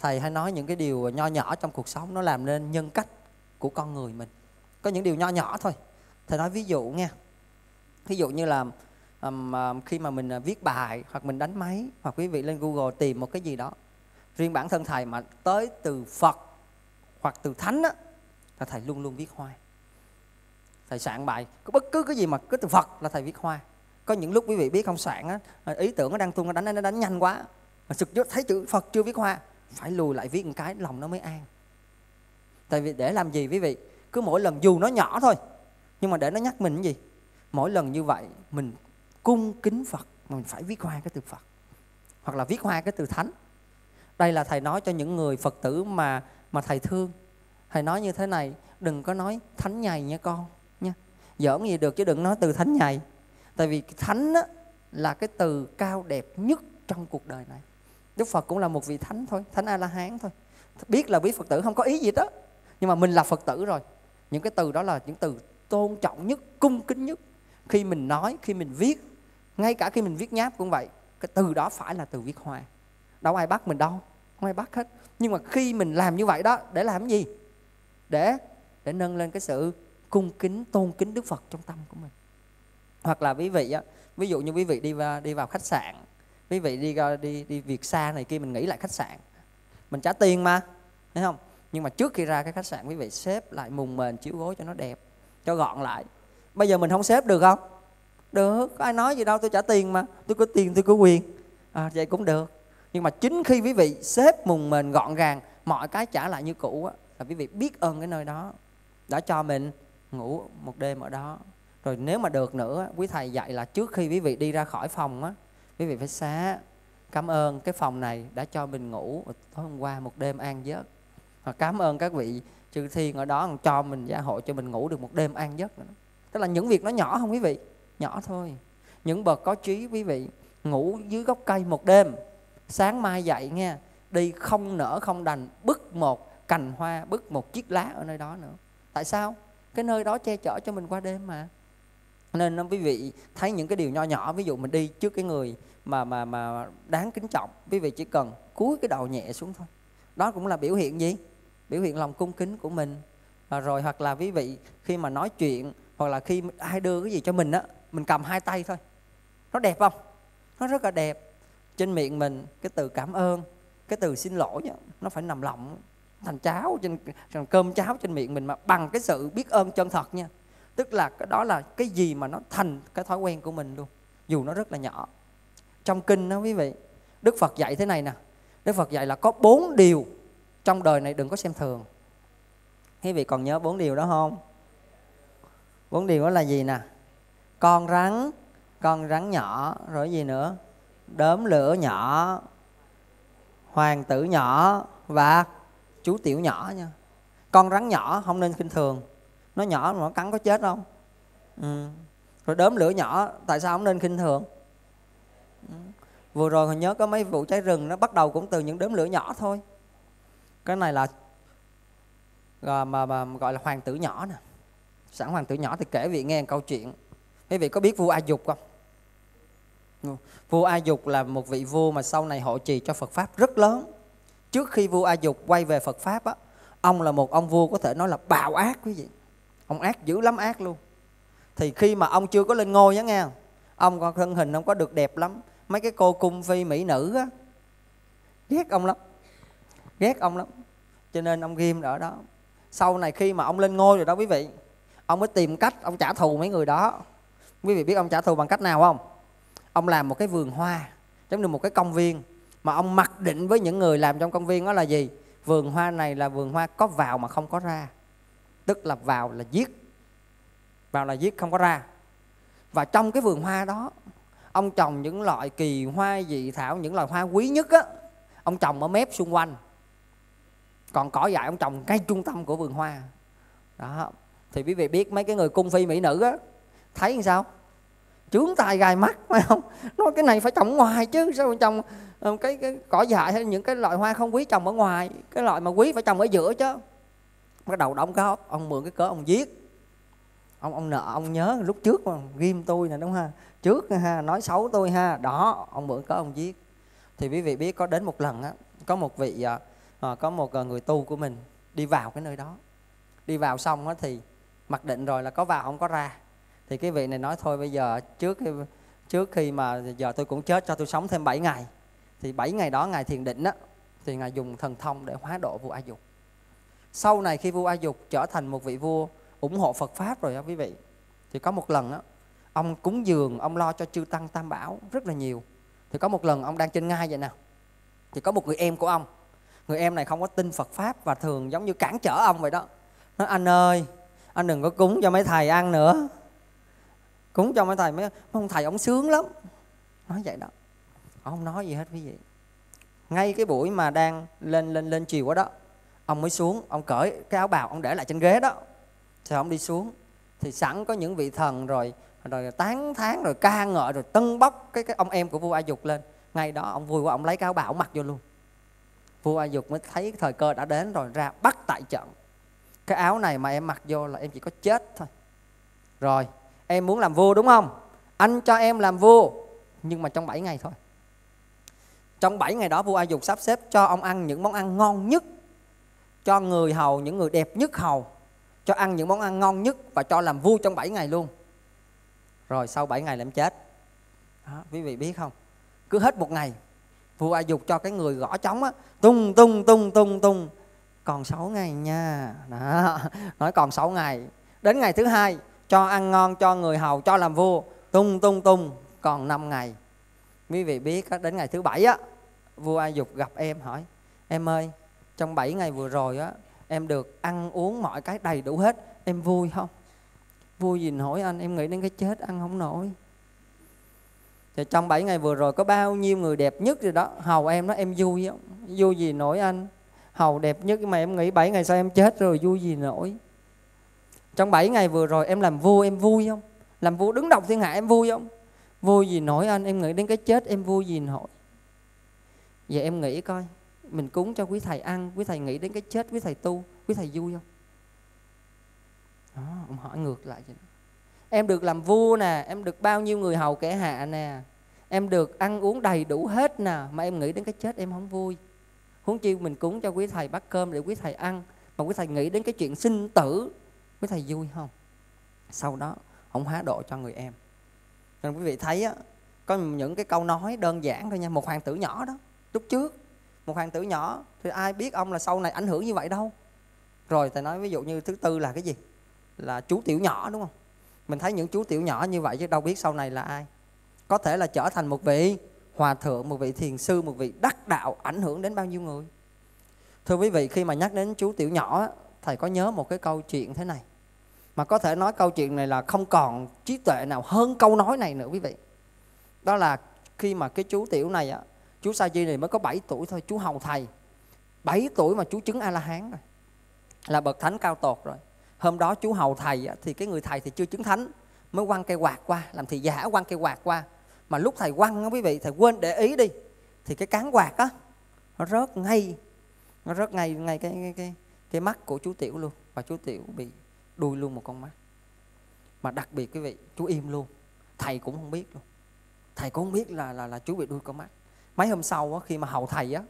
thầy hay nói những cái điều nho nhỏ trong cuộc sống nó làm nên nhân cách của con người mình. Có những điều nho nhỏ thôi. Thầy nói ví dụ nha. Ví dụ như là um, khi mà mình viết bài hoặc mình đánh máy hoặc quý vị lên Google tìm một cái gì đó, riêng bản thân thầy mà tới từ Phật hoặc từ Thánh á, là thầy luôn luôn viết hoa. Thầy soạn bài, có bất cứ cái gì mà cứ từ Phật là thầy viết hoa. Có những lúc quý vị biết không, soạn á, ý tưởng nó đang tung, nó đánh, nó đánh nhanh quá, mà sực thấy chữ Phật chưa viết hoa, phải lùi lại viết một cái, lòng nó mới an. Tại vì để làm gì quý vị? Cứ mỗi lần dù nó nhỏ thôi, nhưng mà để nó nhắc mình cái gì? Mỗi lần như vậy, mình cung kính Phật, mà mình phải viết hoa cái từ Phật, hoặc là viết hoa cái từ Thánh. Đây là thầy nói cho những người Phật tử mà, mà thầy thương. Thầy nói như thế này, đừng có nói Thánh nhầy nha con nha. Giỡn gì được chứ đừng nói từ Thánh nhầy. Tại vì Thánh á, là cái từ cao đẹp nhất trong cuộc đời này. Đức Phật cũng là một vị Thánh thôi, Thánh A-la-hán thôi. Biết là biết Phật tử không có ý gì đó, nhưng mà mình là Phật tử rồi. Những cái từ đó là những từ tôn trọng nhất, cung kính nhất. Khi mình nói, khi mình viết, ngay cả khi mình viết nháp cũng vậy, cái từ đó phải là từ viết hoa. Đâu ai bắt mình đâu, không ai bắt hết. Nhưng mà khi mình làm như vậy đó, để làm gì? Để để nâng lên cái sự cung kính, tôn kính Đức Phật trong tâm của mình. Hoặc là quý vị á, ví dụ như quý vị đi vào, đi vào khách sạn, quý vị đi đi đi việc xa này kia, mình nghỉ lại khách sạn, mình trả tiền mà, thấy không? Nhưng mà trước khi ra cái khách sạn, quý vị xếp lại mùng mền chiếu gối cho nó đẹp, cho gọn lại. Bây giờ mình không xếp được không? Được, có ai nói gì đâu, tôi trả tiền mà, tôi có tiền tôi có quyền, à, vậy cũng được. Nhưng mà chính khi quý vị xếp mùng mền gọn gàng, mọi cái trả lại như cũ á, là quý vị biết ơn cái nơi đó đã cho mình ngủ một đêm ở đó. Rồi nếu mà được nữa, quý thầy dạy là trước khi quý vị đi ra khỏi phòng á, quý vị phải xá cảm ơn cái phòng này đã cho mình ngủ tối hôm qua một đêm an giấc. Hoặc cảm ơn các vị chư thiên ở đó cho mình gia hộ cho mình ngủ được một đêm an giấc nữa. Tức là những việc nó nhỏ không quý vị? Nhỏ thôi. Những bậc có trí quý vị ngủ dưới gốc cây một đêm, sáng mai dậy nghe, đi không nở không đành, bứt một cành hoa, bứt một chiếc lá ở nơi đó nữa. Tại sao? Cái nơi đó che chở cho mình qua đêm mà. Nên quý vị thấy những cái điều nho nhỏ, ví dụ mình đi trước cái người mà mà mà đáng kính trọng, quý vị chỉ cần cúi cái đầu nhẹ xuống thôi. Đó cũng là biểu hiện gì? Biểu hiện lòng cung kính của mình. Và rồi hoặc là quý vị khi mà nói chuyện, hoặc là khi ai đưa cái gì cho mình á, mình cầm hai tay thôi. Nó đẹp không? Nó rất là đẹp. Trên miệng mình cái từ cảm ơn, cái từ xin lỗi đó, nó phải nằm lọng thành cháo trên thành cơm cháo trên miệng mình mà bằng cái sự biết ơn chân thật nha. Tức là cái đó là cái gì mà nó thành cái thói quen của mình luôn, dù nó rất là nhỏ. Trong kinh đó quý vị, Đức Phật dạy thế này nè. Đức Phật dạy là có bốn điều trong đời này đừng có xem thường. Quý vị còn nhớ bốn điều đó không? Bốn điều đó là gì nè? Con rắn, con rắn nhỏ, rồi gì nữa? Đốm lửa nhỏ, hoàng tử nhỏ và chú tiểu nhỏ nha. Con rắn nhỏ không nên khinh thường. Nó nhỏ mà nó cắn có chết không? Ừ. Rồi đốm lửa nhỏ, tại sao không nên khinh thường? Ừ. Vừa rồi hồi nhớ có mấy vụ cháy rừng, nó bắt đầu cũng từ những đốm lửa nhỏ thôi. Cái này là à, mà, mà gọi là hoàng tử nhỏ nè. Sẵn hoàng tử nhỏ thì kể vị nghe một câu chuyện. Quý vị có biết vua A Dục không? Vua A Dục là một vị vua mà sau này hộ trì cho Phật Pháp rất lớn. Trước khi vua A Dục quay về Phật Pháp á, ông là một ông vua có thể nói là bạo ác quý vị. Ông ác dữ lắm, ác luôn. Thì khi mà ông chưa có lên ngôi á nghe, ông còn thân hình không có được đẹp lắm. Mấy cái cô cung phi mỹ nữ á, ghét ông lắm, ghét ông lắm. Cho nên ông ghim ở đó. Sau này khi mà ông lên ngôi rồi đó quý vị, ông mới tìm cách ông trả thù mấy người đó. Quý vị biết ông trả thù bằng cách nào không? Ông làm một cái vườn hoa, giống như một cái công viên, mà ông mặc định với những người làm trong công viên đó là gì? Vườn hoa này là vườn hoa có vào mà không có ra. Tức là vào là giết, vào là giết không có ra. Và trong cái vườn hoa đó, ông trồng những loại kỳ hoa dị thảo, những loại hoa quý nhất á, ông trồng ở mép xung quanh. Còn cỏ dại ông trồng ngay trung tâm của vườn hoa. Đó. Thì quý vị biết mấy cái người cung phi mỹ nữ á, thấy sao? Chướng tai gai mắt, phải không? Nói cái này phải trồng ngoài chứ, sao trồng cái, cái cỏ dại hay những cái loại hoa không quý trồng ở ngoài, cái loại mà quý phải trồng ở giữa chứ. Bắt đầu đóng có, ông mượn cái cớ ông giết. Ông ông nợ, ông nhớ lúc trước mà ghim tôi nè đúng ha, trước ha, nói xấu tôi ha, đó, ông mượn cớ ông giết. Thì quý vị biết có đến một lần á, có một vị, à, có một người tu của mình đi vào cái nơi đó. Đi vào xong á thì mặc định rồi là có vào không có ra. Thì cái vị này nói thôi bây giờ trước khi, trước khi mà giờ tôi cũng chết, cho tôi sống thêm bảy ngày. Thì bảy ngày đó Ngài thiền định á, thì Ngài dùng thần thông để hóa độ vua A Dục. Sau này khi vua A Dục trở thành một vị vua ủng hộ Phật Pháp rồi đó quý vị, thì có một lần đó, ông cúng dường, ông lo cho chư Tăng Tam Bảo rất là nhiều. Thì có một lần ông đang trên ngai vậy nè, thì có một người em của ông. Người em này không có tin Phật Pháp và thường giống như cản trở ông vậy đó. Nói anh ơi, anh đừng có cúng cho mấy thầy ăn nữa, cúng cho mấy thầy, mấy ông thầy ông sướng lắm. Nói vậy đó, ông không nói gì hết quý vị. Ngay cái buổi mà đang lên lên lên chiều đó, đó ông mới xuống, ông cởi cái áo bào ông để lại trên ghế đó. Thì ông đi xuống, thì sẵn có những vị thần rồi, rồi tán thán, rồi ca ngợi, rồi tâng bốc cái, cái ông em của vua A Dục lên. Ngay đó ông vui quá, ông lấy cái áo bào ông mặc vô luôn. Vua A Dục mới thấy thời cơ đã đến rồi, ra bắt tại trận. Cái áo này mà em mặc vô là em chỉ có chết thôi. Rồi, em muốn làm vua đúng không? Anh cho em làm vua, nhưng mà trong bảy ngày thôi. Trong bảy ngày đó vua A Dục sắp xếp cho ông ăn những món ăn ngon nhất, cho người hầu những người đẹp nhất hầu, cho ăn những món ăn ngon nhất và cho làm vua trong bảy ngày luôn. Rồi sau bảy ngày là em chết. Đó, quý vị biết không? Cứ hết một ngày, vua A Dục cho cái người gõ trống á, tung tung tung tung tung. Còn sáu ngày nha. Đó, nói còn sáu ngày. Đến ngày thứ hai, cho ăn ngon, cho người hầu, cho làm vua, tung tung tung. Còn năm ngày. Quý vị biết á, đến ngày thứ bảy á, vua A Dục gặp em hỏi: em ơi, trong bảy ngày vừa rồi á, em được ăn uống mọi cái đầy đủ hết, em vui không? Vui gì hỏi anh, em nghĩ đến cái chết ăn không nổi. Thì trong bảy ngày vừa rồi có bao nhiêu người đẹp nhất rồi đó, hầu em nói em vui không? Vui gì nổi anh, hầu đẹp nhất mà em nghĩ bảy ngày sau em chết rồi, vui gì nổi. Trong bảy ngày vừa rồi em làm vua em vui không? Làm vua đứng đầu thiên hạ em vui không? Vui gì nổi anh, em nghĩ đến cái chết em vui gì nổi. Vậy em nghĩ coi, mình cúng cho quý thầy ăn, quý thầy nghĩ đến cái chết quý thầy tu, quý thầy vui không? Đó, ông hỏi ngược lại vậy đó. Em được làm vua nè, em được bao nhiêu người hầu kẻ hạ nè, em được ăn uống đầy đủ hết nè, mà em nghĩ đến cái chết em không vui. Huống chi mình cúng cho quý thầy bát cơm để quý thầy ăn, mà quý thầy nghĩ đến cái chuyện sinh tử, quý thầy vui không? Sau đó ông hóa độ cho người em. Nên quý vị thấy á, có những cái câu nói đơn giản thôi nha. Một hoàng tử nhỏ đó, lúc trước một hoàng tử nhỏ thì ai biết ông là sau này ảnh hưởng như vậy đâu. Rồi thầy nói ví dụ như thứ tư là cái gì? Là chú tiểu nhỏ đúng không? Mình thấy những chú tiểu nhỏ như vậy chứ đâu biết sau này là ai. Có thể là trở thành một vị hòa thượng, một vị thiền sư, một vị đắc đạo ảnh hưởng đến bao nhiêu người. Thưa quý vị, khi mà nhắc đến chú tiểu nhỏ, thầy có nhớ một cái câu chuyện thế này. Mà có thể nói câu chuyện này là không còn trí tuệ nào hơn câu nói này nữa quý vị. Đó là khi mà cái chú tiểu này á, chú Sa-di này mới có bảy tuổi thôi, chú hầu thầy. bảy tuổi mà chú chứng A-la-hán rồi, là bậc thánh cao tột rồi. Hôm đó chú hầu thầy thì cái người thầy thì chưa chứng thánh, mới quăng cây quạt qua, làm thị giả quăng cây quạt qua. Mà lúc thầy quăng đó quý vị, thầy quên để ý đi, thì cái cán quạt á, nó rớt ngay, nó rớt ngay ngay cái, cái, cái, cái mắt của chú tiểu luôn. Và chú tiểu bị đuôi luôn một con mắt. Mà đặc biệt quý vị, chú im luôn, thầy cũng không biết luôn. Thầy cũng không biết là, là, là chú bị đuôi con mắt. Mấy hôm sau khi mà hầu thầy á,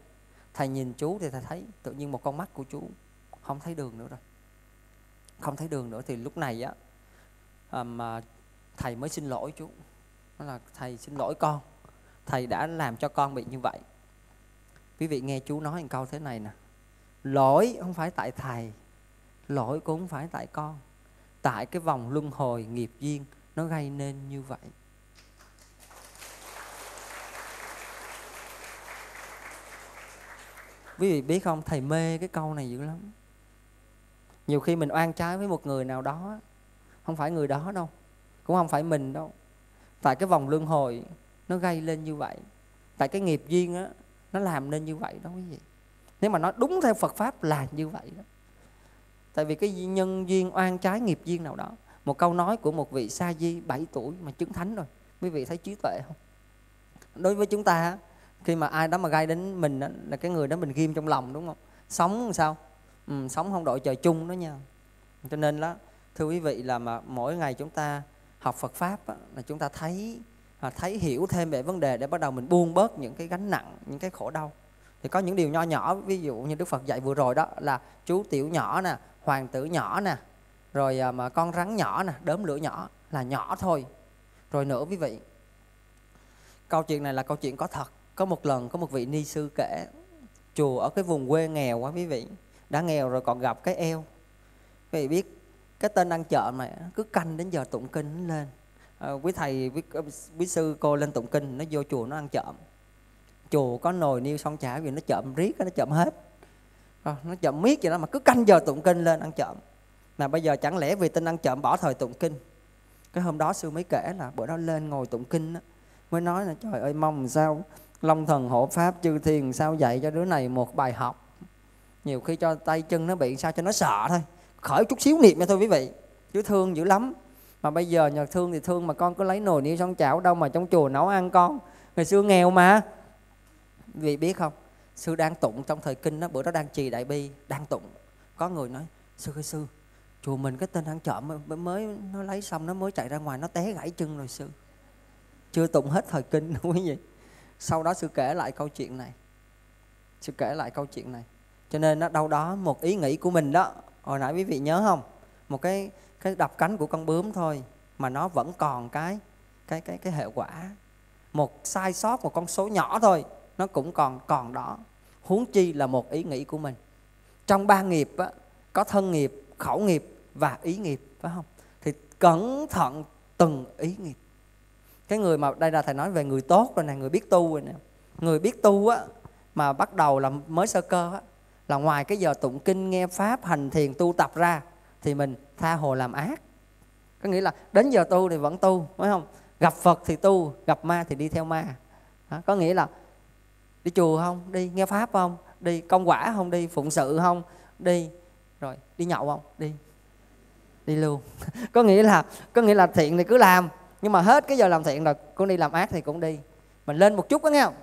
thầy nhìn chú thì thầy thấy tự nhiên một con mắt của chú không thấy đường nữa rồi. Không thấy đường nữa thì lúc này á, mà thầy mới xin lỗi chú. Nó là thầy xin lỗi con, thầy đã làm cho con bị như vậy. Quý vị nghe chú nói một câu thế này nè: lỗi không phải tại thầy, lỗi cũng không phải tại con, tại cái vòng luân hồi nghiệp duyên nó gây nên như vậy. Quý vị biết không, thầy mê cái câu này dữ lắm. Nhiều khi mình oan trái với một người nào đó, không phải người đó đâu, cũng không phải mình đâu. Tại cái vòng luân hồi nó gây lên như vậy, tại cái nghiệp duyên á, nó làm nên như vậy đó quý vị. Nếu mà nói đúng theo Phật Pháp là như vậy đó. Tại vì cái nhân duyên oan trái nghiệp duyên nào đó. Một câu nói của một vị Sa-di bảy tuổi mà chứng thánh rồi. Quý vị thấy trí tuệ không? Đối với chúng ta, khi mà ai đó mà gây đến mình đó, là cái người đó mình ghim trong lòng, đúng không? Sống sao? Ừ, sống không đội trời chung đó nha. Cho nên đó, thưa quý vị, là mà mỗi ngày chúng ta học Phật Pháp đó, là chúng ta thấy thấy hiểu thêm về vấn đề để bắt đầu mình buông bớt những cái gánh nặng, những cái khổ đau. Thì có những điều nho nhỏ, ví dụ như Đức Phật dạy vừa rồi đó, là chú tiểu nhỏ nè, hoàng tử nhỏ nè, rồi mà con rắn nhỏ nè, đốm lửa nhỏ, là nhỏ thôi. Rồi nữa quý vị, câu chuyện này là câu chuyện có thật. Có một lần có một vị ni sư kể, chùa ở cái vùng quê nghèo quá quý vị, đã nghèo rồi còn gặp cái eo. Quý vị biết cái tên ăn trộm này cứ canh đến giờ tụng kinh lên. À, quý thầy, quý, quý sư cô lên tụng kinh, nó vô chùa nó ăn trộm. Chùa có nồi niêu xong chả vì nó trộm riết, nó trộm hết. À, nó trộm miết vậy đó mà cứ canh giờ tụng kinh lên ăn trộm. Mà bây giờ chẳng lẽ vì tin ăn trộm bỏ thời tụng kinh. Cái hôm đó sư mới kể là bữa đó lên ngồi tụng kinh đó, mới nói là trời ơi mong làm sao Long Thần Hộ Pháp Chư Thiên sao dạy cho đứa này một bài học. Nhiều khi cho tay chân nó bị sao cho nó sợ thôi, khởi chút xíu niệm nha thôi quý vị, chứ thương dữ lắm. Mà bây giờ nhờ thương thì thương mà con cứ lấy nồi niêu xong chảo đâu mà trong chùa nấu ăn con. Ngày xưa nghèo mà. Quý vị biết không, sư đang tụng trong thời kinh đó, bữa đó đang trì đại bi, đang tụng. Có người nói, sư ơi sư, chùa mình cái tên ăn trộm mới, nó lấy xong nó mới chạy ra ngoài, nó té gãy chân rồi sư. Chưa tụng hết thời kinh đâu quý vị. Sau đó sư kể lại câu chuyện này. Sư kể lại câu chuyện này. Cho nên nó đâu đó một ý nghĩ của mình đó, hồi nãy quý vị nhớ không? Một cái cái đập cánh của con bướm thôi mà nó vẫn còn cái cái cái cái hệ quả. Một sai sót, một con số nhỏ thôi, nó cũng còn còn đó. Huống chi là một ý nghĩ của mình. Trong ba nghiệp á, có thân nghiệp, khẩu nghiệp và ý nghiệp, phải không? Thì cẩn thận từng ý nghiệp. Cái người mà đây là thầy nói về người tốt rồi nè, người biết tu rồi nè. Người biết tu á mà bắt đầu là mới sơ cơ á, là ngoài cái giờ tụng kinh, nghe pháp, hành thiền, tu tập ra thì mình tha hồ làm ác. Có nghĩa là đến giờ tu thì vẫn tu, phải không? Gặp Phật thì tu, gặp ma thì đi theo ma. Đó, có nghĩa là đi chùa không? Đi. Nghe pháp không? Đi. Công quả không? Đi. Phụng sự không? Đi. Rồi đi nhậu không? Đi. Đi luôn. Có nghĩa là có nghĩa là thiện thì cứ làm, nhưng mà hết cái giờ làm thiện rồi cũng đi làm ác thì cũng đi. Mình lên một chút đó nghe không?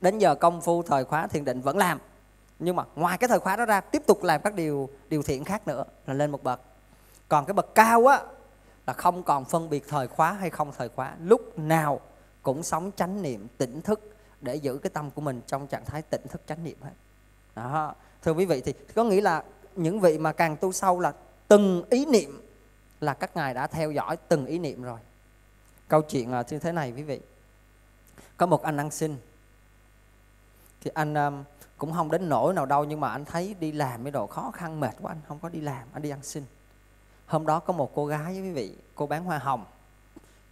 Đến giờ công phu thời khóa thiền định vẫn làm, nhưng mà ngoài cái thời khóa đó ra tiếp tục làm các điều điều thiện khác nữa, là lên một bậc. Còn cái bậc cao á là không còn phân biệt thời khóa hay không thời khóa, lúc nào cũng sống chánh niệm tỉnh thức để giữ cái tâm của mình trong trạng thái tỉnh thức chánh niệm hết. Đó. Thưa quý vị, thì có nghĩa là những vị mà càng tu sâu là từng ý niệm, là các ngài đã theo dõi từng ý niệm rồi. Câu chuyện là như thế này quý vị. Có một anh ăn xin. Thì anh um, cũng không đến nỗi nào đâu, nhưng mà anh thấy đi làm cái đồ khó khăn mệt quá, anh không có đi làm, anh đi ăn xin. Hôm đó có một cô gái với quý vị, cô bán hoa hồng.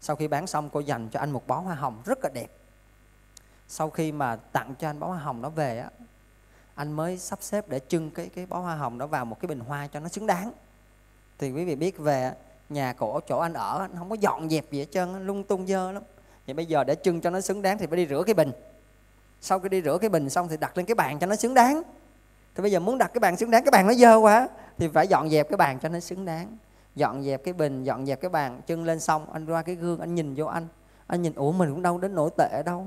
Sau khi bán xong cô dành cho anh một bó hoa hồng rất là đẹp. Sau khi mà tặng cho anh bó hoa hồng đó về á, anh mới sắp xếp để trưng cái cái bó hoa hồng đó vào một cái bình hoa cho nó xứng đáng. Thì quý vị biết về nhà cổ chỗ anh ở, anh không có dọn dẹp gì hết trơn, lung tung dơ lắm. Vậy bây giờ để trưng cho nó xứng đáng thì phải đi rửa cái bình. Sau khi đi rửa cái bình xong thì đặt lên cái bàn cho nó xứng đáng. Thì bây giờ muốn đặt cái bàn xứng đáng, cái bàn nó dơ quá, thì phải dọn dẹp cái bàn cho nó xứng đáng. Dọn dẹp cái bình, dọn dẹp cái bàn, trưng lên xong anh ra cái gương, anh nhìn vô anh. Anh nhìn, ủa mình cũng đâu đến nổi tệ đâu.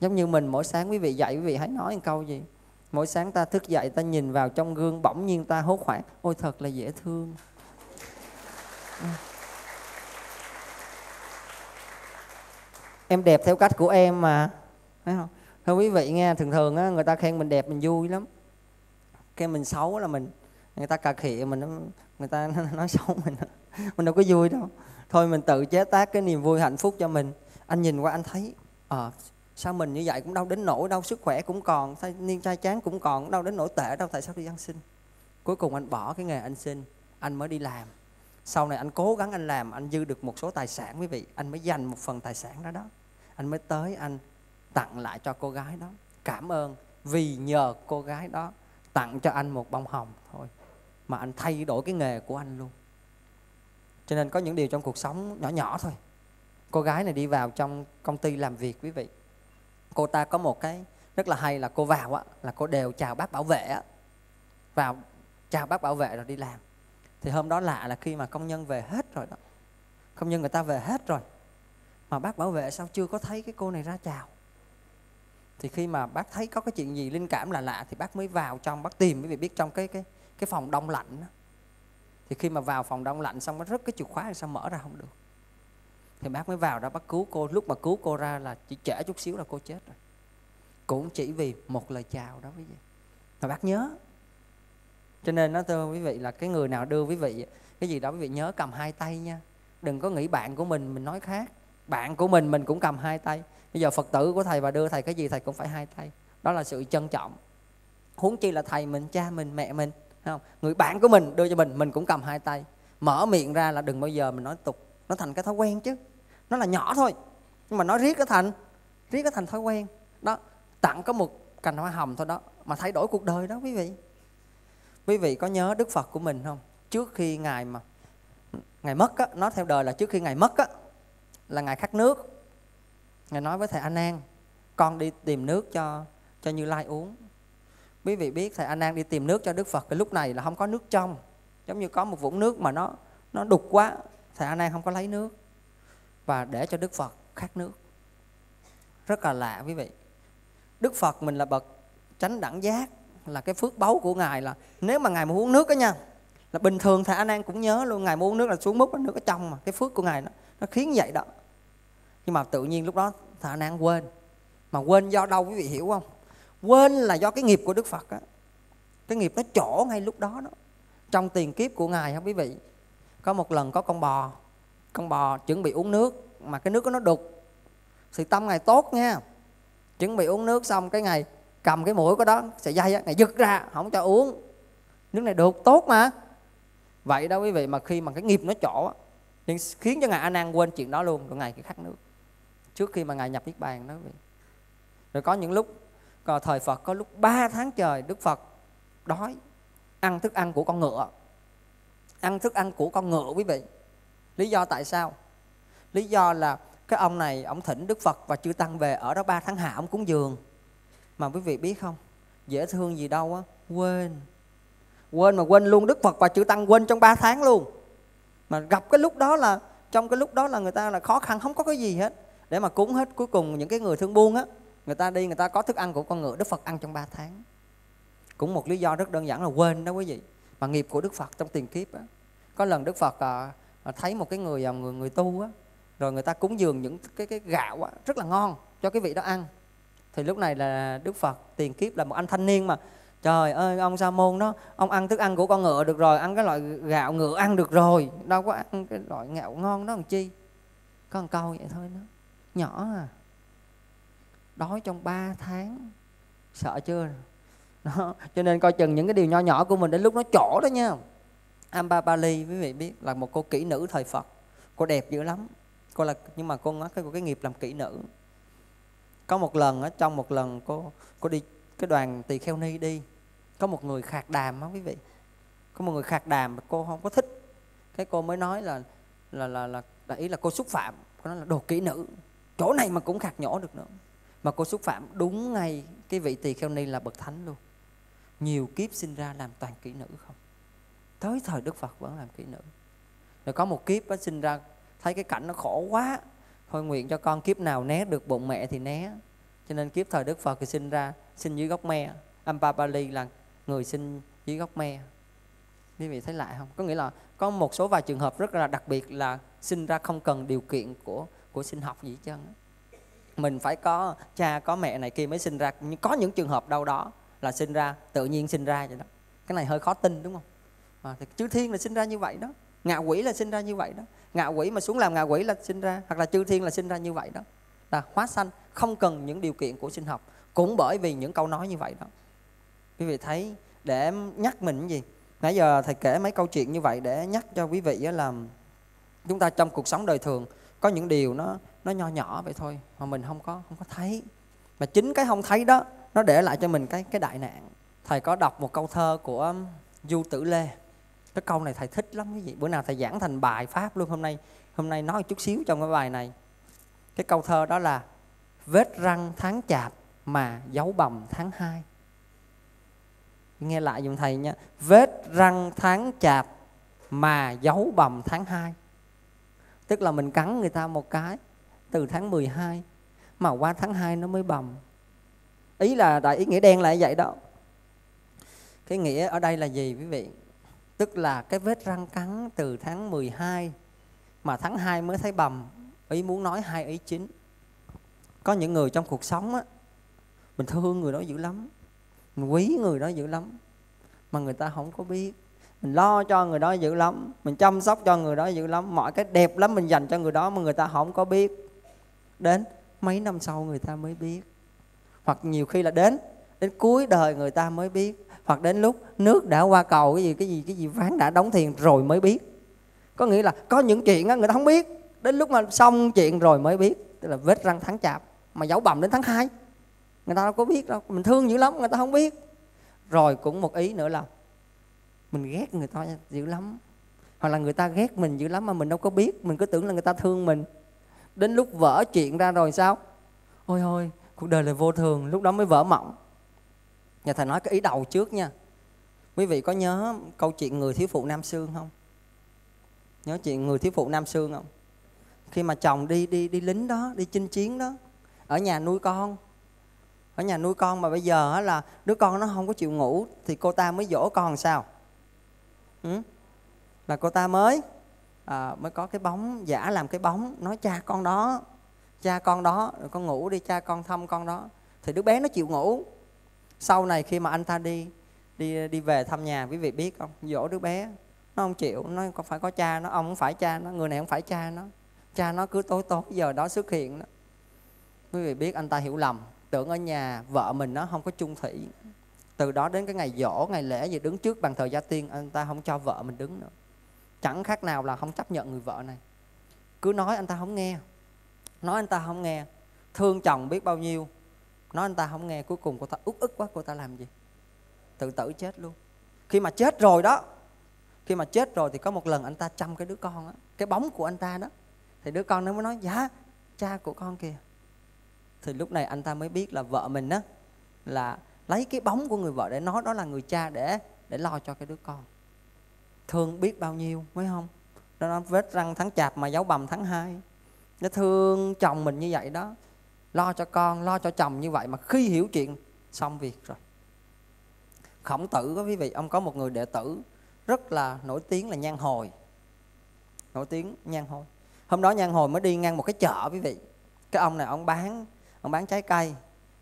Giống như mình mỗi sáng quý vị dậy, quý vị hãy nói một câu gì. Mỗi sáng ta thức dậy, ta nhìn vào trong gương, bỗng nhiên ta hốt hoảng, ôi thật là dễ thương. Em đẹp theo cách của em mà, thấy không? Thưa quý vị nghe, thường thường á, người ta khen mình đẹp mình vui lắm. Khen mình xấu là mình, người ta cà khịa mình, người ta nói xấu mình, mình đâu có vui đâu. Thôi mình tự chế tác cái niềm vui hạnh phúc cho mình. Anh nhìn qua anh thấy, ờ, à, Sao mình như vậy cũng đâu đến nỗi đâu, sức khỏe cũng còn, niên trai chán cũng còn, đâu đến nỗi tệ đâu, tại sao đi ăn xin? Cuối cùng anh bỏ cái nghề anh xin, anh mới đi làm. Sau này anh cố gắng anh làm, anh dư được một số tài sản quý vị, anh mới dành một phần tài sản đó đó. Anh mới tới anh tặng lại cho cô gái đó. Cảm ơn vì nhờ cô gái đó tặng cho anh một bông hồng thôi mà anh thay đổi cái nghề của anh luôn. Cho nên có những điều trong cuộc sống nhỏ nhỏ thôi. Cô gái này đi vào trong công ty làm việc quý vị. Cô ta có một cái rất là hay là cô vào á, là cô đều chào bác bảo vệ á. Vào chào bác bảo vệ rồi đi làm. Thì hôm đó lạ là khi mà công nhân về hết rồi đó, công nhân người ta về hết rồi, mà bác bảo vệ sao chưa có thấy cái cô này ra chào. Thì khi mà bác thấy có cái chuyện gì linh cảm là lạ thì bác mới vào trong, bác tìm, bởi vì biết trong cái cái cái phòng đông lạnh đó. Thì khi mà vào phòng đông lạnh xong nó rớt cái chìa khóa thì sao mở ra không được. Thì bác mới vào đó bác cứu cô, lúc mà cứu cô ra là chỉ trễ chút xíu là cô chết rồi. Cũng chỉ vì một lời chào đó quý vị. Mà bác nhớ. Cho nên nó thưa quý vị là cái người nào đưa quý vị cái gì đó quý vị nhớ cầm hai tay nha. Đừng có nghĩ bạn của mình mình nói khác. Bạn của mình mình cũng cầm hai tay. Bây giờ Phật tử của thầy và đưa thầy cái gì thầy cũng phải hai tay. Đó là sự trân trọng. Huống chi là thầy mình, cha mình, mẹ mình, không? Người bạn của mình đưa cho mình, mình cũng cầm hai tay. Mở miệng ra là đừng bao giờ mình nói tục. Nó thành cái thói quen chứ. Nó là nhỏ thôi, nhưng mà nó riết nó thành Riết nó thành thói quen đó. Tặng có một cành hoa hồng thôi đó mà thay đổi cuộc đời đó quý vị. Quý vị có nhớ Đức Phật của mình không? Trước khi Ngài mà Ngài mất á, nói theo đời là trước khi Ngài mất á, là Ngài khát nước. Ngài nói với thầy Anan, con đi tìm nước cho cho Như Lai uống. Quý vị biết thầy Anan đi tìm nước cho Đức Phật, cái lúc này là không có nước trong, giống như có một vũng nước mà nó nó đục quá, thầy Anan không có lấy nước và để cho Đức Phật khát nước. Rất là lạ quý vị. Đức Phật mình là bậc chánh đẳng giác, là cái phước báu của Ngài là nếu mà Ngài muốn uống nước đó nha, là bình thường thầy Anan cũng nhớ luôn, Ngài muốn uống nước là xuống múc nước ở trong, mà cái phước của Ngài nó, nó khiến vậy đó. Nhưng mà tự nhiên lúc đó thầy Anan quên. Mà quên do đâu quý vị hiểu không? Quên là do cái nghiệp của Đức Phật á. Cái nghiệp nó trổ ngay lúc đó đó. Trong tiền kiếp của Ngài không quý vị, có một lần có con bò, con bò chuẩn bị uống nước mà cái nước nó đục. Thì tâm Ngài tốt nha, chuẩn bị uống nước xong cái Ngài cầm cái mũi của đó, sợi dây á, Ngài giật ra, không cho uống. Nước này đục, tốt mà. Vậy đó quý vị, mà khi mà cái nghiệp nó trổ á, nên khiến cho Ngài Anan quên chuyện đó luôn, rồi Ngài cái khát nước. Trước khi mà Ngài nhập Niết Bàn đó quý vị. Rồi có những lúc, còn thời Phật có lúc ba tháng trời Đức Phật đói, ăn thức ăn của con ngựa. Ăn thức ăn của con ngựa quý vị. Lý do tại sao? Lý do là cái ông này, ông thỉnh Đức Phật và Chư Tăng về ở đó ba tháng hạ ông cúng dường. Mà quý vị biết không, dễ thương gì đâu á, quên. Quên mà quên luôn Đức Phật và Chư Tăng, quên trong ba tháng luôn. Mà gặp cái lúc đó là, trong cái lúc đó là người ta là khó khăn, không có cái gì hết để mà cúng hết. Cuối cùng những cái người thương buôn á, người ta đi người ta có thức ăn của con ngựa, Đức Phật ăn trong ba tháng. Cũng một lý do rất đơn giản là quên đó quý vị. Mà nghiệp của Đức Phật trong tiền kiếp á. Có lần Đức Phật à, thấy một cái người người, người tu á, rồi người ta cúng dường những cái, cái gạo á, rất là ngon cho cái vị đó ăn. Thì lúc này là Đức Phật tiền kiếp là một anh thanh niên mà trời ơi, ông Sa Môn đó, ông ăn thức ăn của con ngựa được rồi, ăn cái loại gạo ngựa ăn được rồi, đâu có ăn cái loại gạo ngon đó làm chi. Có một câu vậy thôi đó, nhỏ à, đói trong ba tháng, sợ chưa đó. Cho nên coi chừng những cái điều nho nhỏ của mình đến lúc nó trổ đó nha. Ampabali quý vị biết là một cô kỹ nữ thời Phật, cô đẹp dữ lắm, cô là, nhưng mà cô ngó cái, cái nghiệp làm kỹ nữ. Có một lần ở trong một lần cô cô đi cái đoàn Tỳ Kheo Ni đi, có một người khạc đàm á quý vị, có một người khạc đàm mà cô không có thích, cái cô mới nói là là là là, là ý là cô xúc phạm, cô nói là đồ kỹ nữ, chỗ này mà cũng khạc nhổ được nữa, mà cô xúc phạm đúng ngay cái vị Tỳ Kheo Ni là bậc thánh luôn, nhiều kiếp sinh ra làm toàn kỹ nữ không, tới thời Đức Phật vẫn làm kỹ nữ. Rồi có một kiếp á, sinh ra thấy cái cảnh nó khổ quá, thôi nguyện cho con kiếp nào né được bụng mẹ thì né. Cho nên kiếp thời Đức Phật thì sinh ra sinh dưới gốc me. Ampabali là người sinh dưới gốc me. Quý vị thấy lại không? Có nghĩa là có một số vài trường hợp rất là đặc biệt là sinh ra không cần điều kiện của của sinh học gì hết trơn. Mình phải có cha có mẹ này kia mới sinh ra. Nhưng có những trường hợp đâu đó là sinh ra tự nhiên sinh ra vậy đó. Cái này hơi khó tin đúng không? À, thì Chư Thiên là sinh ra như vậy đó, ngạ quỷ là sinh ra như vậy đó, ngạ quỷ mà xuống làm ngạ quỷ là sinh ra, hoặc là Chư Thiên là sinh ra như vậy đó. là hóa sanh, không cần những điều kiện của sinh học. Cũng bởi vì những câu nói như vậy đó. Quý vị thấy, để nhắc mình cái gì? Nãy giờ thầy kể mấy câu chuyện như vậy để nhắc cho quý vị là chúng ta trong cuộc sống đời thường có những điều nó nó nho nhỏ vậy thôi mà mình không có không có thấy. Mà chính cái không thấy đó nó để lại cho mình cái cái đại nạn. Thầy có đọc một câu thơ của Du Tử Lê. Cái câu này thầy thích lắm quý vị. Bữa nào thầy giảng thành bài pháp luôn. Hôm nay hôm nay nói chút xíu trong cái bài này. Cái câu thơ đó là: vết răng tháng chạp mà dấu bầm tháng hai. Nghe lại giùm thầy nha. Vết răng tháng chạp mà dấu bầm tháng hai. Tức là mình cắn người ta một cái từ tháng mười hai mà qua tháng hai nó mới bầm. Ý là đại ý nghĩa đen là vậy đó. Cái nghĩa ở đây là gì quý vị? Tức là cái vết răng cắn từ tháng mười hai mà tháng hai mới thấy bầm. Ý muốn nói hai ý chính. Có những người trong cuộc sống á, mình thương người đó dữ lắm, mình quý người đó dữ lắm, mà người ta không có biết. Mình lo cho người đó dữ lắm, mình chăm sóc cho người đó dữ lắm, mọi cái đẹp lắm mình dành cho người đó mà người ta không có biết. Đến mấy năm sau người ta mới biết. Hoặc nhiều khi là đến Đến cuối đời người ta mới biết. Hoặc đến lúc nước đã qua cầu, cái gì cái gì cái gì ván đã đóng thuyền rồi mới biết. Có nghĩa là có những chuyện á, người ta không biết, đến lúc mà xong chuyện rồi mới biết. Tức là vết răng tháng chạp mà dấu bầm đến tháng hai. Người ta đâu có biết đâu. Mình thương dữ lắm, người ta không biết. Rồi cũng một ý nữa là mình ghét người ta dữ lắm, hoặc là người ta ghét mình dữ lắm mà mình đâu có biết. Mình cứ tưởng là người ta thương mình. Đến lúc vỡ chuyện ra rồi sao? Ôi ôi, cuộc đời là vô thường. Lúc đó mới vỡ mộng. Nhà thầy nói cái ý đầu trước nha. Quý vị có nhớ câu chuyện người thiếu phụ Nam Xương không? Nhớ chuyện người thiếu phụ Nam Xương không? Khi mà chồng đi đi đi lính đó, đi chinh chiến đó, ở nhà nuôi con. Ở nhà nuôi con mà bây giờ là đứa con nó không có chịu ngủ thì cô ta mới dỗ con sao? Ừ? Là cô ta mới à, mới có cái bóng, giả làm cái bóng, nói cha con đó, cha con đó, rồi con ngủ đi, cha con thăm con đó. Thì đứa bé nó chịu ngủ. Sau này khi mà anh ta đi đi đi về thăm nhà, quý vị biết không, dỗ đứa bé, nó không chịu, nó không phải có cha nó, ông không phải cha nó, người này không phải cha nó. Cha nó cứ tối tối giờ đó xuất hiện đó. Quý vị biết anh ta hiểu lầm, tưởng ở nhà vợ mình nó không có chung thủy. Từ đó đến cái ngày giỗ, ngày lễ gì đứng trước bàn thờ gia tiên, anh ta không cho vợ mình đứng nữa. Chẳng khác nào là không chấp nhận người vợ này. Cứ nói anh ta không nghe, nói anh ta không nghe, thương chồng biết bao nhiêu, nói anh ta không nghe. Cuối cùng cô ta uất ức quá, cô ta làm gì? Tự tử chết luôn. Khi mà chết rồi đó, khi mà chết rồi thì có một lần anh ta chăm cái đứa con đó, cái bóng của anh ta đó, thì đứa con nó mới nói: dạ cha của con kìa. Thì lúc này anh ta mới biết là vợ mình á, là lấy cái bóng của người vợ để nói đó là người cha, để để lo cho cái đứa con. Thương biết bao nhiêu, phải không? Đó là vết răng tháng chạp mà dấu bầm tháng hai. Nó thương chồng mình như vậy đó, lo cho con, lo cho chồng như vậy, mà khi hiểu chuyện xong việc rồi. Khổng Tử đó quý vị, ông có một người đệ tử rất là nổi tiếng là Nhan Hồi. Nổi tiếng Nhan Hồi. Hôm đó Nhan Hồi mới đi ngang một cái chợ quý vị. Cái ông này ông bán, ông bán trái cây,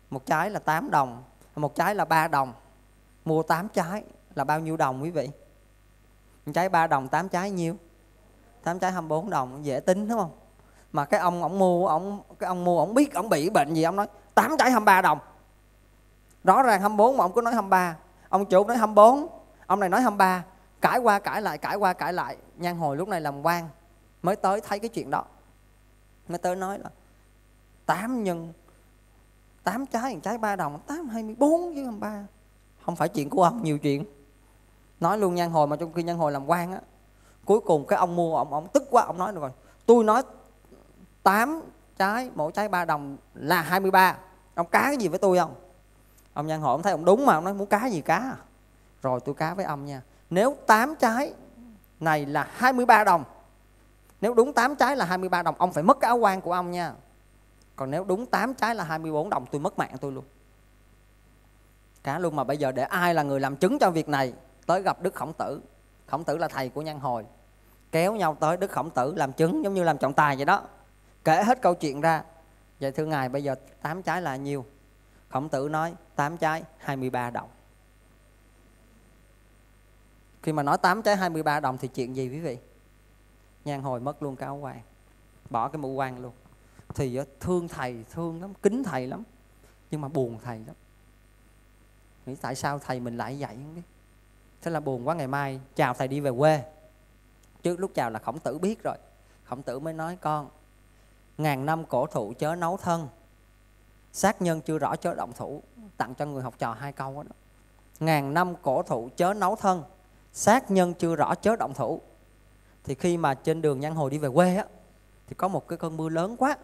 một trái là tám đồng, một trái là ba đồng. Mua tám trái là bao nhiêu đồng quý vị? Một trái ba đồng, tám trái nhiêu? tám trái hai mươi bốn đồng, dễ tính đúng không? Mà cái ông ổng mua, ổng cái ông mua ổng biết ổng bị bệnh gì, ông nói tám trái hai mươi ba đồng. Rõ ràng hai mươi bốn mà ông cứ nói hai mươi ba. Ông chủ nói hai mươi bốn, ông này nói hai mươi ba, cãi qua cãi lại, cãi qua cãi lại. Nhan Hồi lúc này làm quan, mới tới thấy cái chuyện đó. Mới tới nói là tám nhân tám trái, trái ba đồng, tám hai mươi bốn chứ hai mươi ba. Không phải chuyện của ông, nhiều chuyện. Nói luôn Nhan Hồi, mà trong khi Nhan Hồi làm quan á. Cuối cùng cái ông mua, ông, ông tức quá, ông nói được rồi. Tôi nói tám trái, mỗi trái ba đồng là hai mươi ba. Ông cá cái gì với tôi không? Ông Nhan Hồi ông thấy ông đúng mà, ông nói muốn cá gì cá à? Rồi tôi cá với ông nha. Nếu tám trái này là hai mươi ba đồng, nếu đúng tám trái là hai mươi ba đồng, ông phải mất cái áo quan của ông nha. Còn nếu đúng tám trái là hai mươi bốn đồng, tôi mất mạng tôi luôn. Cá luôn. Mà bây giờ để ai là người làm chứng cho việc này? Tới gặp Đức Khổng Tử. Khổng Tử là thầy của Nhan Hồi. Kéo nhau tới Đức Khổng Tử làm chứng, giống như làm trọng tài vậy đó. Kể hết câu chuyện ra. Vậy thưa ngài, bây giờ tám trái là nhiêu? Khổng Tử nói tám trái hai mươi ba đồng. Khi mà nói tám trái hai mươi ba đồng thì chuyện gì quý vị? Nhan Hồi mất luôn cái áo quan, bỏ cái mũ quan luôn. thì thương thầy, thương lắm, kính thầy lắm, nhưng mà buồn thầy lắm. Nghĩ tại sao thầy mình lại vậy không biết. Thế là buồn quá, ngày mai chào thầy đi về quê. Trước lúc chào là Khổng Tử biết rồi. Khổng Tử mới nói: con, ngàn năm cổ thụ chớ nấu thân, sát nhân chưa rõ chớ động thủ. Tặng cho người học trò hai câu đó. Ngàn năm cổ thụ chớ nấu thân, sát nhân chưa rõ chớ động thủ. Thì khi mà trên đường Nhan Hồi đi về quê á, thì có một cái cơn mưa lớn quá.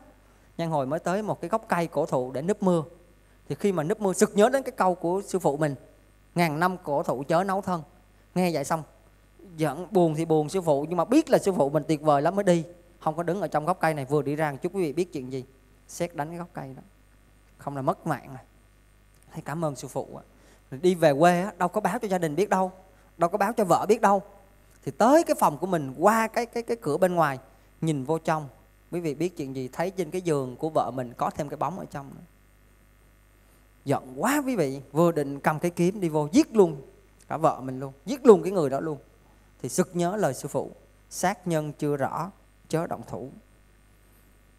Nhan Hồi mới tới một cái gốc cây cổ thụ để núp mưa. Thì khi mà núp mưa sực nhớ đến cái câu của sư phụ mình: ngàn năm cổ thụ chớ nấu thân. Nghe vậy xong giận, buồn thì buồn sư phụ, nhưng mà biết là sư phụ mình tuyệt vời lắm mới đi, không có đứng ở trong gốc cây này. Vừa đi ra một chút quý vị biết chuyện gì, sét đánh cái gốc cây đó, không là mất mạng rồi. Thầy cảm ơn sư phụ. Đi về quê á, đâu có báo cho gia đình biết đâu, đâu có báo cho vợ biết đâu. Thì tới cái phòng của mình, qua cái cái cái cửa bên ngoài, nhìn vô trong, quý vị biết chuyện gì, thấy trên cái giường của vợ mình có thêm cái bóng ở trong nữa. Giận quá quý vị, vừa định cầm cái kiếm đi vô giết luôn cả vợ mình luôn, giết luôn cái người đó luôn. Thì sực nhớ lời sư phụ: sát nhân chưa rõ chớ động thủ.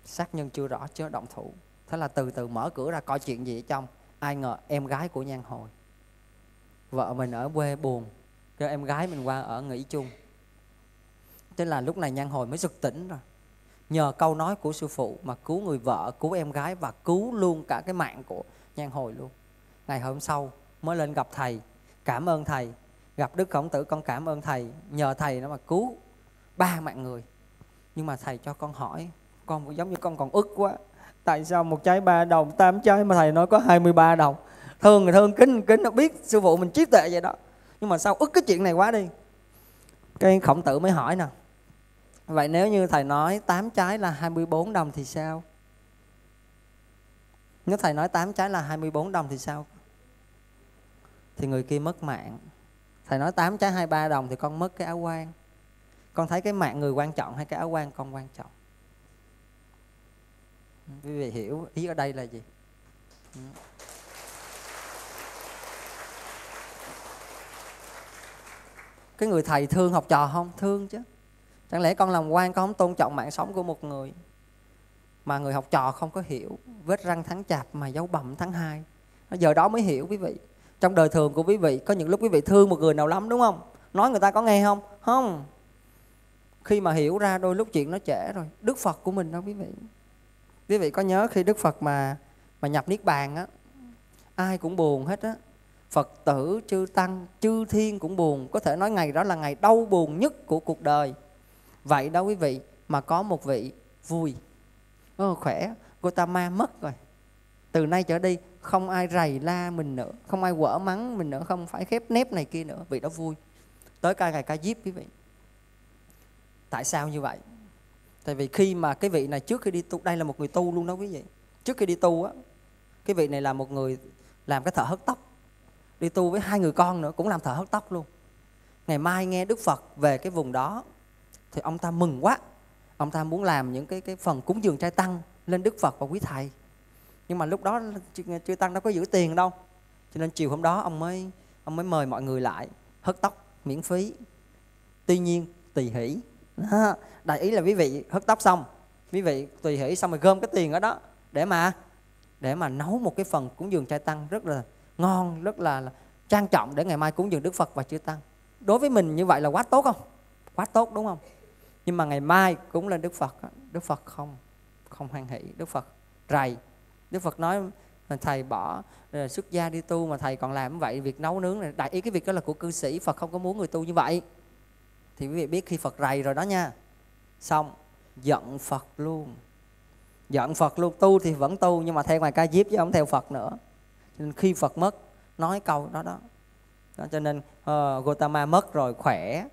Sát nhân chưa rõ chớ động thủ. Thế là từ từ mở cửa ra coi chuyện gì ở trong. Ai ngờ em gái của Nhan Hồi, vợ mình ở quê buồn, kêu em gái mình qua ở nghỉ chung. Thế là lúc này Nhan Hồi mới sực tỉnh rồi. Nhờ câu nói của sư phụ mà cứu người vợ, cứu em gái và cứu luôn cả cái mạng của Nhan Hồi luôn. Ngày hôm sau mới lên gặp thầy, cảm ơn thầy. Gặp Đức Khổng Tử: con cảm ơn thầy, nhờ thầy nó mà cứu ba mạng người. Nhưng mà thầy cho con hỏi, con cũng giống như con còn ức quá. Tại sao một trái ba đồng, tám trái mà thầy nói có hai mươi ba đồng? Thương thì thương, kính kính, nó biết sư phụ mình trí tuệ vậy đó. Nhưng mà sao ức cái chuyện này quá đi. Cái Khổng Tử mới hỏi nè: vậy nếu như thầy nói tám trái là hai mươi bốn đồng thì sao? Nếu thầy nói tám trái là hai mươi bốn đồng thì sao? Thì người kia mất mạng. Thầy nói tám trái hai mươi ba đồng thì con mất cái áo quan. Con thấy cái mạng người quan trọng hay cái áo quan con quan trọng? Quý vị hiểu ý ở đây là gì? Cái người thầy thương học trò không? Thương chứ. Chẳng lẽ con làm quan con không tôn trọng mạng sống của một người? Mà người học trò không có hiểu. Vết răng tháng chạp mà dấu bầm tháng hai. Giờ đó mới hiểu quý vị. Trong đời thường của quý vị, có những lúc quý vị thương một người nào lắm đúng không? Nói người ta có nghe không? Không. Khi mà hiểu ra đôi lúc chuyện nó trễ rồi. Đức Phật của mình đó quý vị. Quý vị có nhớ khi Đức Phật mà mà nhập Niết Bàn á, ai cũng buồn hết á. Phật tử, chư Tăng, chư Thiên cũng buồn. Có thể nói ngày đó là ngày đau buồn nhất của cuộc đời. Vậy đó quý vị, mà có một vị vui. Ồ, khỏe, Gautama mất rồi. Từ nay trở đi không ai rầy la mình nữa, không ai quở mắng mình nữa, không phải khép nép này kia nữa. Vị đó vui. Tới ca ngày Ca Diếp quý vị. Tại sao như vậy? Tại vì khi mà cái vị này trước khi đi tu, đây là một người tu luôn đó quý vị. Trước khi đi tu á, cái vị này là một người làm cái thợ hớt tóc. Đi tu với hai người con nữa, cũng làm thợ hớt tóc luôn. Ngày mai nghe Đức Phật về cái vùng đó thì ông ta mừng quá. Ông ta muốn làm những cái cái phần cúng dường trai tăng lên Đức Phật và quý thầy. Nhưng mà lúc đó chư Tăng đâu có giữ tiền đâu. Cho nên chiều hôm đó ông mới ông mới mời mọi người lại hớt tóc miễn phí. Tuy nhiên Tỳ Hỷ, đại ý là quý vị hớt tóc xong, quý vị Tỳ Hỷ xong rồi gom cái tiền ở đó để mà để mà nấu một cái phần cúng dường trai tăng rất là ngon, rất là, là trang trọng để ngày mai cúng dường Đức Phật và chư Tăng. Đối với mình như vậy là quá tốt không? Quá tốt đúng không? Nhưng mà ngày mai cúng lên Đức Phật, Đức Phật không không hoan hỷ, Đức Phật rầy. Đức Phật nói thầy bỏ xuất gia đi tu mà thầy còn làm như vậy, việc nấu nướng này, đại ý cái việc đó là của cư sĩ, Phật không có muốn người tu như vậy. Thì quý vị biết khi Phật rầy rồi đó nha. Xong, giận Phật luôn. Giận Phật luôn, tu thì vẫn tu nhưng mà theo ngoài Ca Diếp chứ không theo Phật nữa. Cho nên khi Phật mất, nói câu đó đó. Đó cho nên uh, Gautama mất rồi khỏe.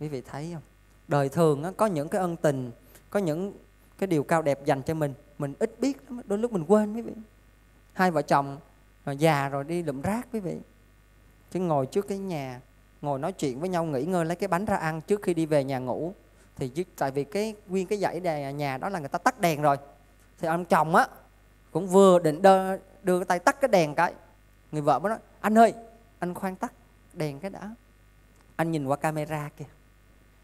Quý vị thấy không? Đời thường đó, có những cái ân tình, có những cái điều cao đẹp dành cho mình, mình ít biết lắm, đôi lúc mình quên quý vị. Hai vợ chồng già rồi đi lượm rác quý vị. Chứ ngồi trước cái nhà, ngồi nói chuyện với nhau, nghỉ ngơi lấy cái bánh ra ăn trước khi đi về nhà ngủ. Thì tại vì cái nguyên cái dãy nhà đó là người ta tắt đèn rồi. Thì ông chồng á cũng vừa định đưa, đưa tay tắt cái đèn cái. Người vợ mới nói: anh ơi, anh khoan tắt đèn cái đã. Anh nhìn qua camera kìa.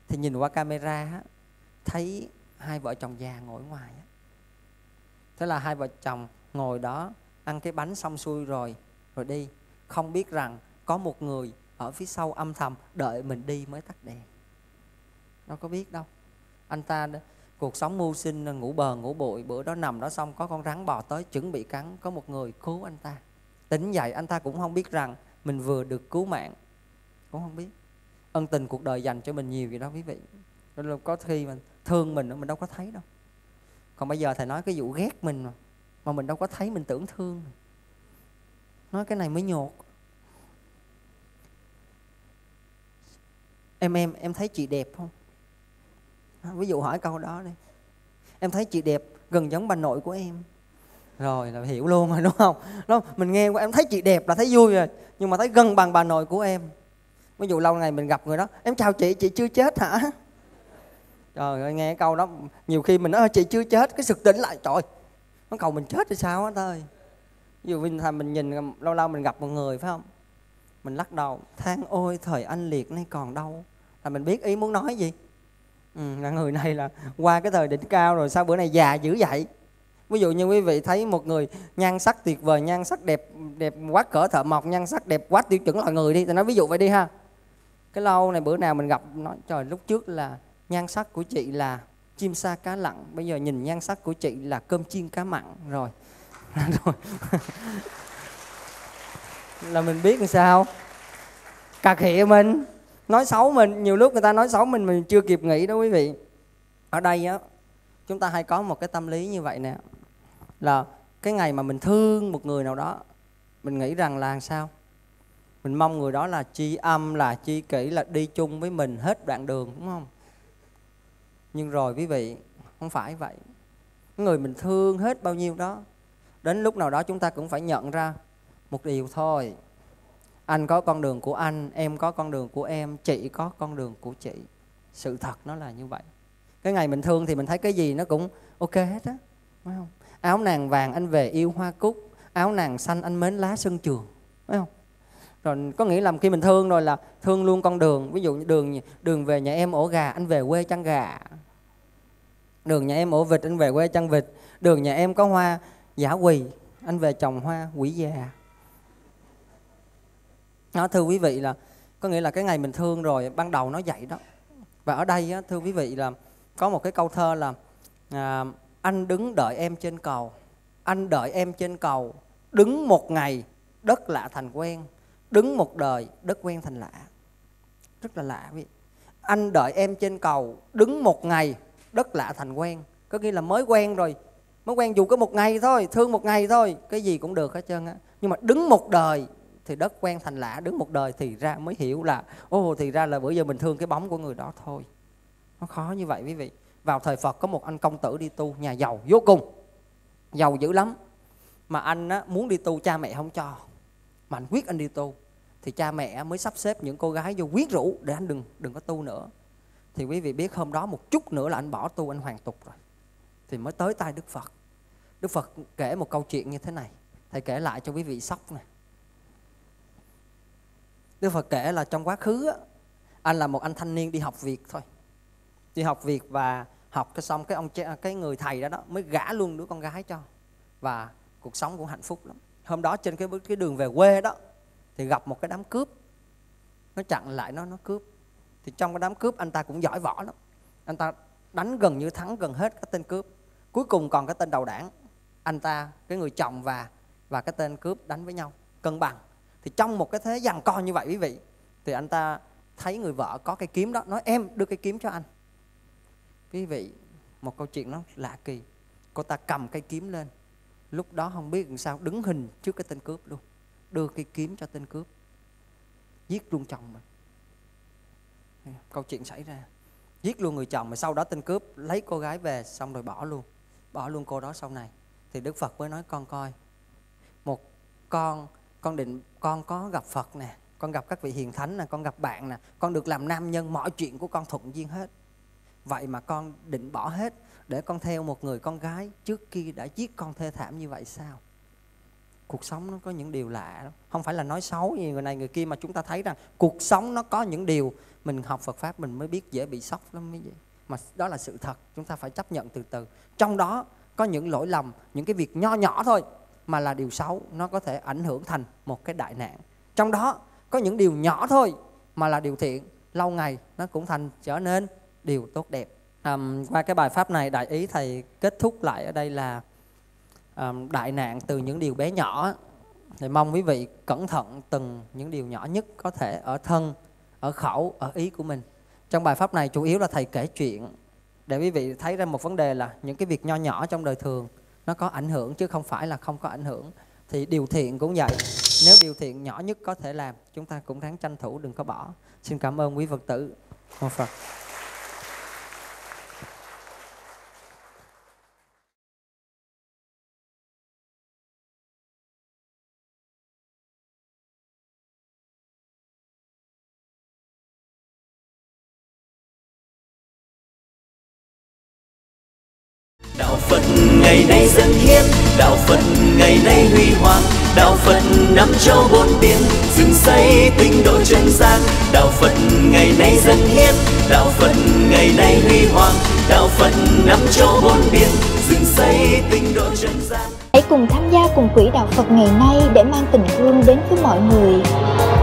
Thì nhìn qua camera á, thấy hai vợ chồng già ngồi ngoài á. Thế là hai vợ chồng ngồi đó ăn cái bánh xong xuôi rồi rồi đi, không biết rằng có một người ở phía sau âm thầm đợi mình đi mới tắt đèn. Đâu có biết đâu. Anh ta cuộc sống mưu sinh ngủ bờ ngủ bụi, bữa đó nằm đó xong có con rắn bò tới chuẩn bị cắn, có một người cứu anh ta. Tỉnh dậy anh ta cũng không biết rằng mình vừa được cứu mạng, cũng không biết. Ân tình cuộc đời dành cho mình nhiều vậy đó quý vị. Rồi có khi mình thương mình mình đâu có thấy đâu. Còn bây giờ thầy nói cái vụ ghét mình mà, mà mình đâu có thấy, mình tưởng thương. Nói cái này mới nhột. Em em em thấy chị đẹp không? Ví dụ hỏi câu đó đi. Em thấy chị đẹp gần giống bà nội của em. Rồi là hiểu luôn rồi đúng không? Đúng không? Mình nghe qua em thấy chị đẹp là thấy vui rồi, nhưng mà thấy gần bằng bà nội của em. Ví dụ lâu ngày mình gặp người đó, em chào chị, chị chưa chết hả? Trời ơi, nghe câu đó nhiều khi mình nói chị chưa chết, cái sực tỉnh lại, trời, nó cầu mình chết thì sao á thôi. Ví dụ mình mình nhìn lâu lâu mình gặp một người phải không? Mình lắc đầu, than ôi thời anh liệt nay còn đâu. Là mình biết ý muốn nói gì. Ừ, là người này là qua cái thời đỉnh cao rồi, sao bữa nay già dữ vậy. Ví dụ như quý vị thấy một người nhan sắc tuyệt vời, nhan sắc đẹp đẹp quá cỡ thợ mộc, nhan sắc đẹp quá tiêu chuẩn loài người đi, tôi nói ví dụ vậy đi ha. Cái lâu này bữa nào mình gặp nói trời lúc trước là nhan sắc của chị là chim sa cá lặn, bây giờ nhìn nhan sắc của chị là cơm chiên cá mặn rồi. Rồi. Là mình biết làm sao. Cạc khịa mình, nói xấu mình, nhiều lúc người ta nói xấu mình mình chưa kịp nghĩ đó quý vị. Ở đây á, chúng ta hay có một cái tâm lý như vậy nè, là cái ngày mà mình thương một người nào đó, mình nghĩ rằng là sao? Mình mong người đó là tri âm, là tri kỷ, là đi chung với mình hết đoạn đường, đúng không? Nhưng rồi quý vị, không phải vậy. Người mình thương hết bao nhiêu đó, đến lúc nào đó chúng ta cũng phải nhận ra một điều thôi. Anh có con đường của anh, em có con đường của em, chị có con đường của chị. Sự thật nó là như vậy. Cái ngày mình thương thì mình thấy cái gì nó cũng ok hết á, phải không? Áo nàng vàng anh về yêu hoa cúc, áo nàng xanh anh mến lá sân trường, phải không? Rồi có nghĩa là khi mình thương rồi là thương luôn con đường. Ví dụ như đường đường về nhà em ổ gà, anh về quê chăn gà. Đường nhà em ổ vịt, anh về quê chăn vịt. Đường nhà em có hoa giả quỳ, anh về trồng hoa quỷ già. Đó, thưa quý vị, là có nghĩa là cái ngày mình thương rồi, ban đầu nó vậy đó. Và ở đây á, thưa quý vị, là có một cái câu thơ là à, anh đứng đợi em trên cầu, anh đợi em trên cầu, đứng một ngày đất lạ thành quen, đứng một đời đất quen thành lạ. Rất là lạ vậy. Anh đợi em trên cầu, đứng một ngày đất lạ thành quen. Có nghĩa là mới quen rồi, mới quen dù có một ngày thôi, thương một ngày thôi, cái gì cũng được hết trơn á. Nhưng mà đứng một đời thì đất quen thành lạ. Đứng một đời thì ra mới hiểu là ô oh, thì ra là bữa giờ mình thương cái bóng của người đó thôi. Nó khó như vậy quý vị. Vào thời Phật có một anh công tử đi tu, nhà giàu vô cùng, giàu dữ lắm. Mà anh á, muốn đi tu cha mẹ không cho, mà anh quyết anh đi tu. Thì cha mẹ mới sắp xếp những cô gái vô quyến rũ để anh đừng đừng có tu nữa. Thì quý vị biết hôm đó một chút nữa là anh bỏ tu, anh hoàn tục rồi. Thì mới tới tay Đức Phật. Đức Phật kể một câu chuyện như thế này, thầy kể lại cho quý vị sốc nè. Đức Phật kể là trong quá khứ anh là một anh thanh niên đi học việc thôi, đi học việc và học cho xong cái ông cái người thầy đó đó mới gả luôn đứa con gái cho, và cuộc sống cũng hạnh phúc lắm. Hôm đó trên cái cái đường về quê đó thì gặp một cái đám cướp, nó chặn lại nó nó cướp. Thì trong cái đám cướp anh ta cũng giỏi võ lắm, anh ta đánh gần như thắng gần hết các tên cướp. Cuối cùng còn cái tên đầu đảng, anh ta cái người chồng và và cái tên cướp đánh với nhau cân bằng. Thì trong một cái thế giằng co như vậy quý vị, thì anh ta thấy người vợ có cái kiếm đó, nói em đưa cái kiếm cho anh. Quý vị, một câu chuyện nó lạ kỳ. Cô ta cầm cây kiếm lên, lúc đó không biết làm sao đứng hình trước cái tên cướp luôn, đưa cây kiếm cho tên cướp, giết luôn chồng mình. Câu chuyện xảy ra, giết luôn người chồng. Mà sau đó tên cướp lấy cô gái về, xong rồi bỏ luôn, bỏ luôn cô đó sau này. Thì Đức Phật mới nói con coi, một con con định con có gặp Phật nè, con gặp các vị hiền thánh nè, con gặp bạn nè, con được làm nam nhân, mọi chuyện của con thuận duyên hết. Vậy mà con định bỏ hết để con theo một người con gái trước kia đã giết con thê thảm như vậy sao? Cuộc sống nó có những điều lạ lắm. Không phải là nói xấu như người này người kia, mà chúng ta thấy rằng cuộc sống nó có những điều mình học Phật Pháp mình mới biết dễ bị sốc lắm. Mà đó là sự thật, chúng ta phải chấp nhận từ từ. Trong đó có những lỗi lầm, những cái việc nho nhỏ thôi mà là điều xấu, nó có thể ảnh hưởng thành một cái đại nạn. Trong đó có những điều nhỏ thôi mà là điều thiện, lâu ngày nó cũng thành trở nên điều tốt đẹp. À, qua cái bài pháp này, đại ý thầy kết thúc lại ở đây là à, đại nạn từ những điều bé nhỏ. Thầy mong quý vị cẩn thận từng những điều nhỏ nhất có thể ở thân, ở khẩu, ở ý của mình. Trong bài pháp này chủ yếu là thầy kể chuyện để quý vị thấy ra một vấn đề là những cái việc nho nhỏ trong đời thường nó có ảnh hưởng chứ không phải là không có ảnh hưởng. Thì điều thiện cũng vậy, nếu điều thiện nhỏ nhất có thể làm, chúng ta cũng ráng tranh thủ đừng có bỏ. Xin cảm ơn quý Phật tử. Mô Phật. Đạo Phật ngày nay dân hiến, Đạo Phật ngày nay huy hoàng, Đạo Phật năm châu bốn biển, dựng xây tinh độ chân gian. Đạo Phật ngày nay dân hiến, Đạo Phật ngày nay huy hoàng, Đạo Phật năm châu bốn biển, dựng xây tinh độ chân gian. Hãy cùng tham gia cùng quỹ Đạo Phật ngày nay để mang tình thương đến với mọi người.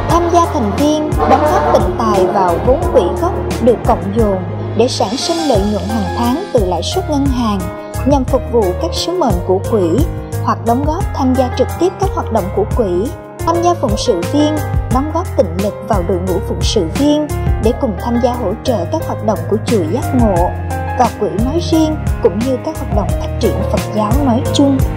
Tham gia thành viên đóng góp tịnh tài vào vốn quỹ gốc được cộng dồn để sản sinh lợi nhuận hàng tháng từ lãi suất ngân hàng, nhằm phục vụ các sứ mệnh của quỹ, hoặc đóng góp tham gia trực tiếp các hoạt động của quỹ, tham gia phụng sự viên, đóng góp tịnh lực vào đội ngũ phụng sự viên để cùng tham gia hỗ trợ các hoạt động của Chùa Giác Ngộ và quỹ nói riêng, cũng như các hoạt động phát triển Phật giáo nói chung.